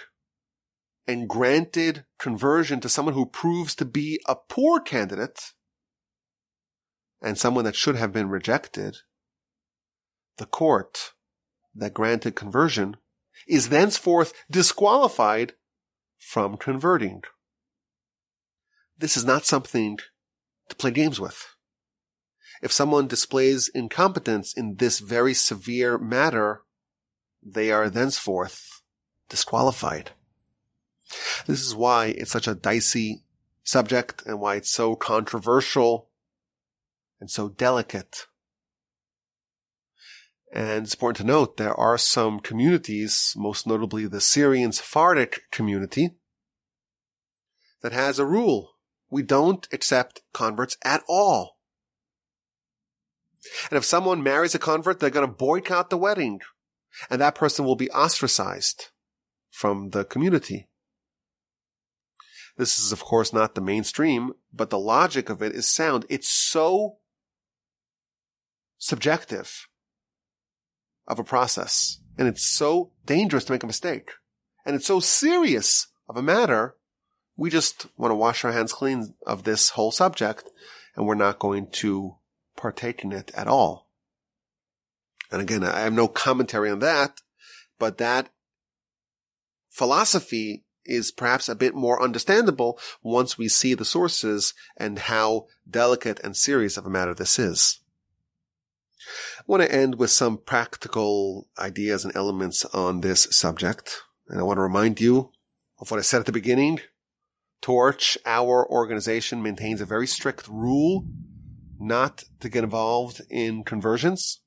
and granted conversion to someone who proves to be a poor candidate and someone that should have been rejected, the court that granted conversion is thenceforth disqualified from converting. This is not something to play games with. If someone displays incompetence in this very severe matter, they are thenceforth disqualified. This is why it's such a dicey subject and why it's so controversial and so delicate. And it's important to note there are some communities, most notably the Syrian Sephardic community, that has a rule. We don't accept converts at all. And if someone marries a convert, they're going to boycott the wedding. And that person will be ostracized from the community. This is, of course, not the mainstream, but the logic of it is sound. It's so subjective of a process, and it's so dangerous to make a mistake, and it's so serious of a matter, we just want to wash our hands clean of this whole subject, and we're not going to partake in it at all. And again, I have no commentary on that, but that philosophy is perhaps a bit more understandable once we see the sources and how delicate and serious of a matter this is. I want to end with some practical ideas and elements on this subject. And I want to remind you of what I said at the beginning. Torch, our organization, maintains a very strict rule not to get involved in conversions.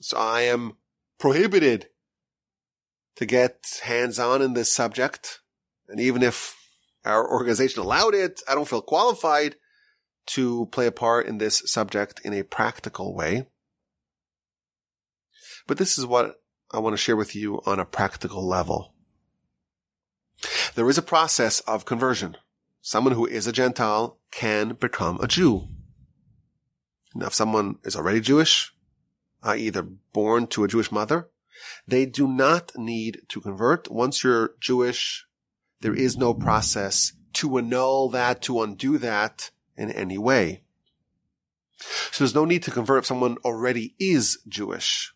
So I am prohibited to get hands-on in this subject. And even if our organization allowed it, I don't feel qualified to play a part in this subject in a practical way. But this is what I want to share with you on a practical level. There is a process of conversion. Someone who is a Gentile can become a Jew. Now, if someone is already Jewish, either born to a Jewish mother, they do not need to convert. Once you're Jewish, there is no process to annul that, to undo that in any way. So there's no need to convert if someone already is Jewish.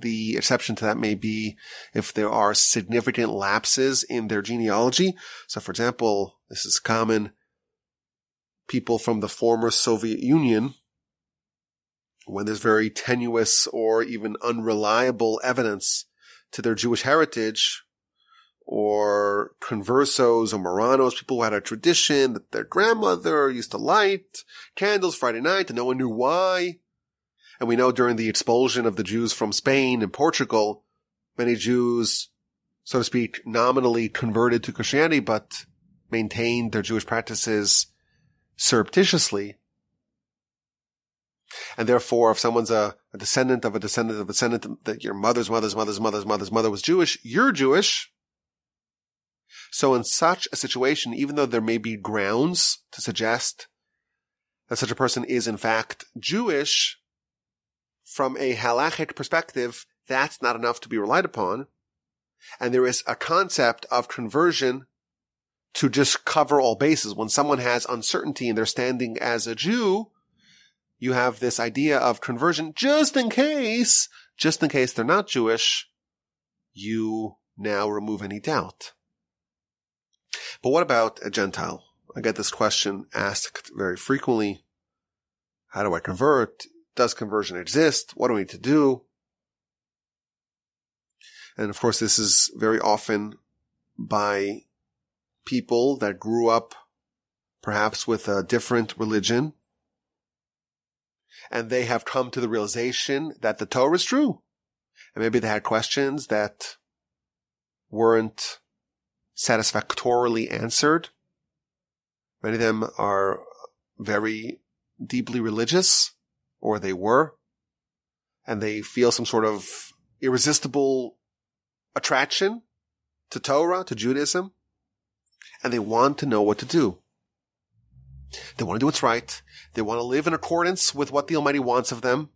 The exception to that may be if there are significant lapses in their genealogy. So, for example, this is common. People from the former Soviet Union, when there's very tenuous or even unreliable evidence to their Jewish heritage, or conversos or moranos, people who had a tradition that their grandmother used to light candles Friday night and no one knew why. And we know during the expulsion of the Jews from Spain and Portugal, many Jews, so to speak, nominally converted to Christianity, but maintained their Jewish practices surreptitiously. And therefore, if someone's a descendant of a descendant of a descendant, that your mother's mother was Jewish, you're Jewish. So in such a situation, even though there may be grounds to suggest that such a person is in fact Jewish, from a halakhic perspective, that's not enough to be relied upon. And there is a concept of conversion to just cover all bases. When someone has uncertainty in their standing as a Jew, you have this idea of conversion just in case they're not Jewish, you now remove any doubt. But what about a Gentile? I get this question asked very frequently. How do I convert? Does conversion exist? What do we need to do? And of course, this is very often by people that grew up perhaps with a different religion, and they have come to the realization that the Torah is true. And maybe they had questions that weren't satisfactorily answered. Many of them are very deeply religious, or they were, and they feel some sort of irresistible attraction to Torah, to Judaism, and they want to know what to do. They want to do what's right. They want to live in accordance with what the Almighty wants of them.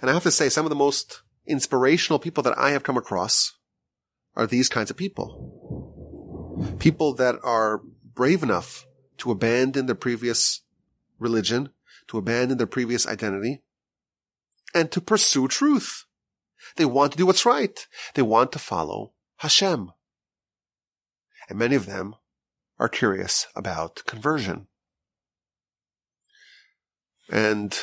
And I have to say, some of the most inspirational people that I have come across are these kinds of people. People that are brave enough to abandon their previous religion, to abandon their previous identity, and to pursue truth. They want to do what's right. They want to follow Hashem. And many of them are curious about conversion. And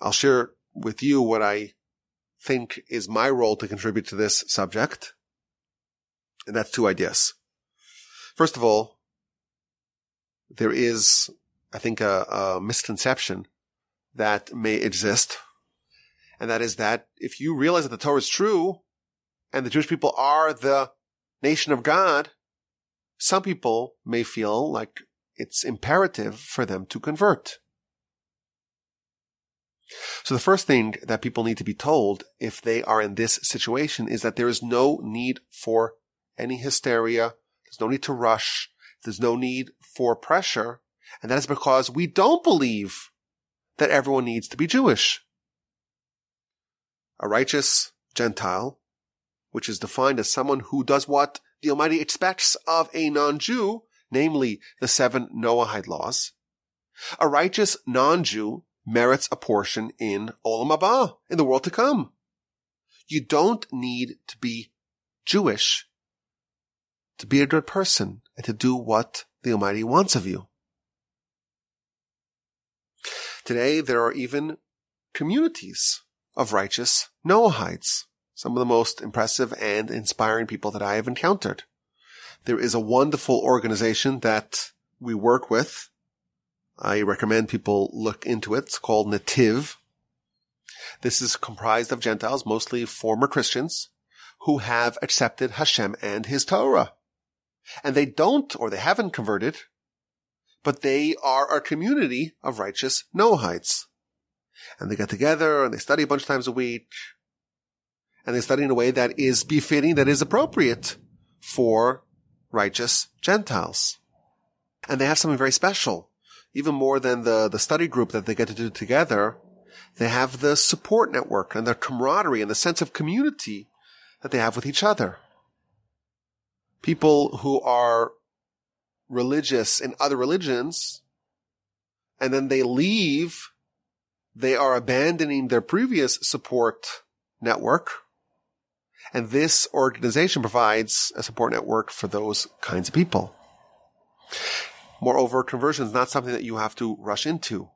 I'll share with you what I think is my role to contribute to this subject. And that's two ideas. First of all, there is, I think, a misconception that may exist. And that is that if you realize that the Torah is true and the Jewish people are the nation of God, some people may feel like it's imperative for them to convert. So the first thing that people need to be told if they are in this situation is that there is no need for any hysteria. There's no need to rush. There's no need for pressure. And that is because we don't believe that everyone needs to be Jewish. A righteous Gentile, which is defined as someone who does what the Almighty expects of a non-Jew, namely the 7 Noahide laws, a righteous non-Jew merits a portion in Olam Haba, in the world to come. You don't need to be Jewish to be a good person and to do what the Almighty wants of you. Today, there are even communities of righteous Noahides, some of the most impressive and inspiring people that I have encountered. There is a wonderful organization that we work with. I recommend people look into it. It's called Nativ. This is comprised of Gentiles, mostly former Christians, who have accepted Hashem and His Torah. And they don't, or they haven't converted, but they are a community of righteous Noahides. And they get together and they study a bunch of times a week. And they study in a way that is befitting, that is appropriate for righteous Gentiles. And they have something very special. Even more than the study group that they get to do together, they have the support network and the camaraderie and the sense of community that they have with each other. People who are religious in other religions, and then they leave, they are abandoning their previous support network, and this organization provides a support network for those kinds of people. Moreover, conversion is not something that you have to rush into.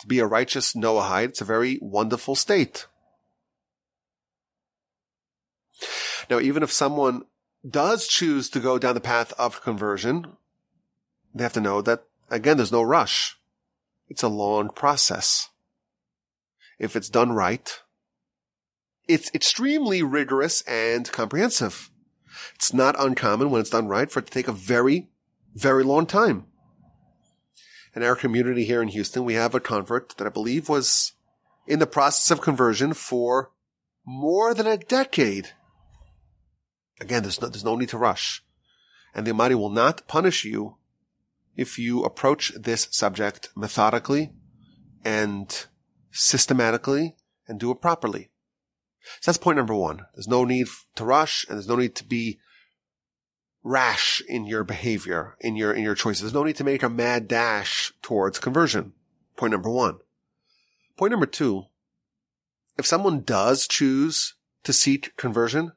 To be a righteous Noahide, it's a very wonderful state. Now, even if someone does choose to go down the path of conversion, they have to know that, again, there's no rush. It's a long process. If it's done right, it's extremely rigorous and comprehensive. It's not uncommon when it's done right for it to take a very, very long time. In our community here in Houston, we have a convert that I believe was in the process of conversion for more than a decade. Again, there's no need to rush. And the Almighty will not punish you if you approach this subject methodically and systematically and do it properly. So that's point number one. There's no need to rush, and there's no need to be rash in your behavior, in your choices. There's no need to make a mad dash towards conversion. Point number one. Point number two, if someone does choose to seek conversion,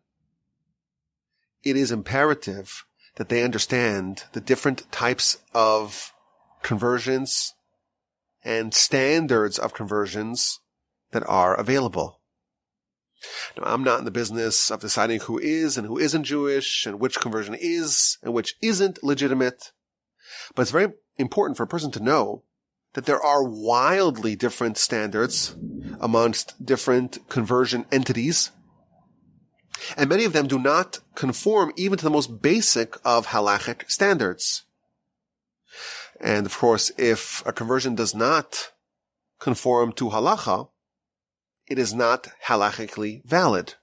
it is imperative that they understand the different types of conversions and standards of conversions that are available. Now, I'm not in the business of deciding who is and who isn't Jewish and which conversion is and which isn't legitimate. But it's very important for a person to know that there are wildly different standards amongst different conversion entities. And many of them do not conform even to the most basic of halakhic standards. And of course, if a conversion does not conform to halakha, it is not halachically valid.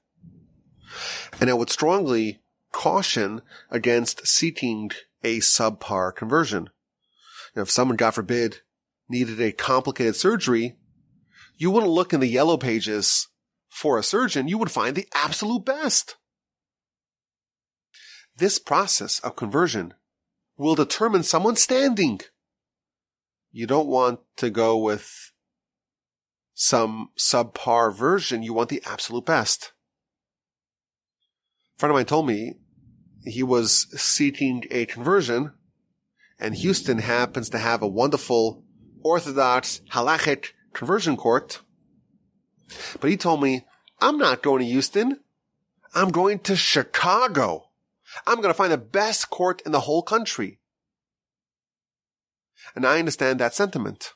And I would strongly caution against seeking a subpar conversion. Now, if someone, God forbid, needed a complicated surgery, you wouldn't look in the yellow pages for a surgeon. You would find the absolute best. This process of conversion will determine someone's standing. You don't want to go with some subpar version. You want the absolute best. A friend of mine told me he was seeking a conversion, and Houston happens to have a wonderful Orthodox halakhic conversion court. But he told me, I'm not going to Houston. I'm going to Chicago. I'm going to find the best court in the whole country. And I understand that sentiment.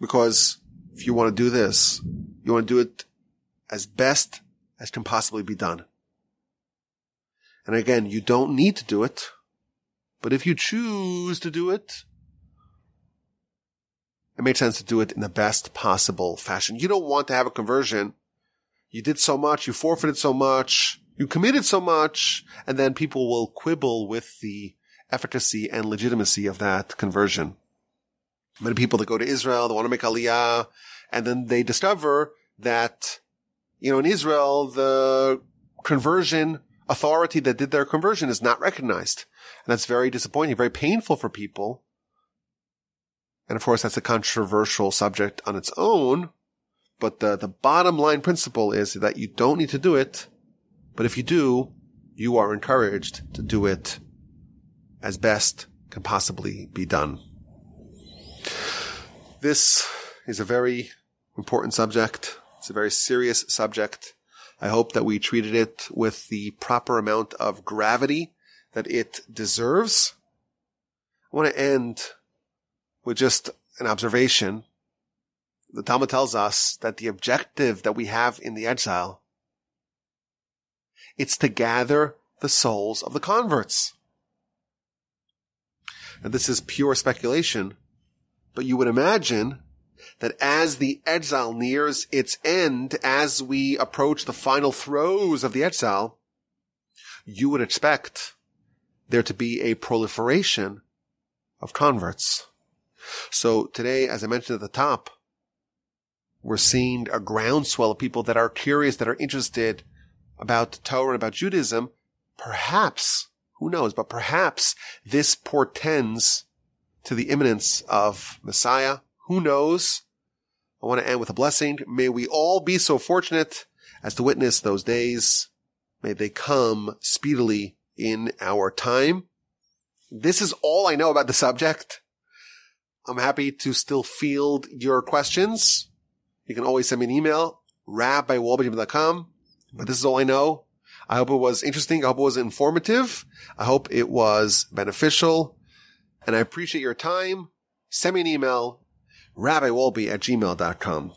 Because if you want to do this, you want to do it as best as can possibly be done. And again, you don't need to do it. But if you choose to do it, it made sense to do it in the best possible fashion. You don't want to have a conversion. You did so much, you forfeited so much, you committed so much, and then people will quibble with the efficacy and legitimacy of that conversion. Many people that go to Israel, they want to make aliyah, and then they discover that, in Israel, the conversion authority that did their conversion is not recognized. And that's very disappointing, very painful for people. And of course, that's a controversial subject on its own. But the bottom line principle is that you don't need to do it. But if you do, you are encouraged to do it as best can possibly be done. This is a very important subject. It's a very serious subject. I hope that we treated it with the proper amount of gravity that it deserves. I want to end with just an observation. The Talmud tells us that the objective that we have in the exile, it's to gather the souls of the converts. And this is pure speculation. But you would imagine that as the exile nears its end, as we approach the final throes of the exile, you would expect there to be a proliferation of converts. So today, as I mentioned at the top, we're seeing a groundswell of people that are curious, that are interested about Torah and about Judaism. Perhaps, who knows, but perhaps this portends to the imminence of Messiah. Who knows? I want to end with a blessing. May we all be so fortunate as to witness those days. May they come speedily in our time. This is all I know about the subject. I'm happy to still field your questions. You can always send me an email, rabbiwolbe@gmail.com. But this is all I know. I hope it was interesting. I hope it was informative. I hope it was beneficial. And I appreciate your time. Send me an email, rabbiwolbe@gmail.com.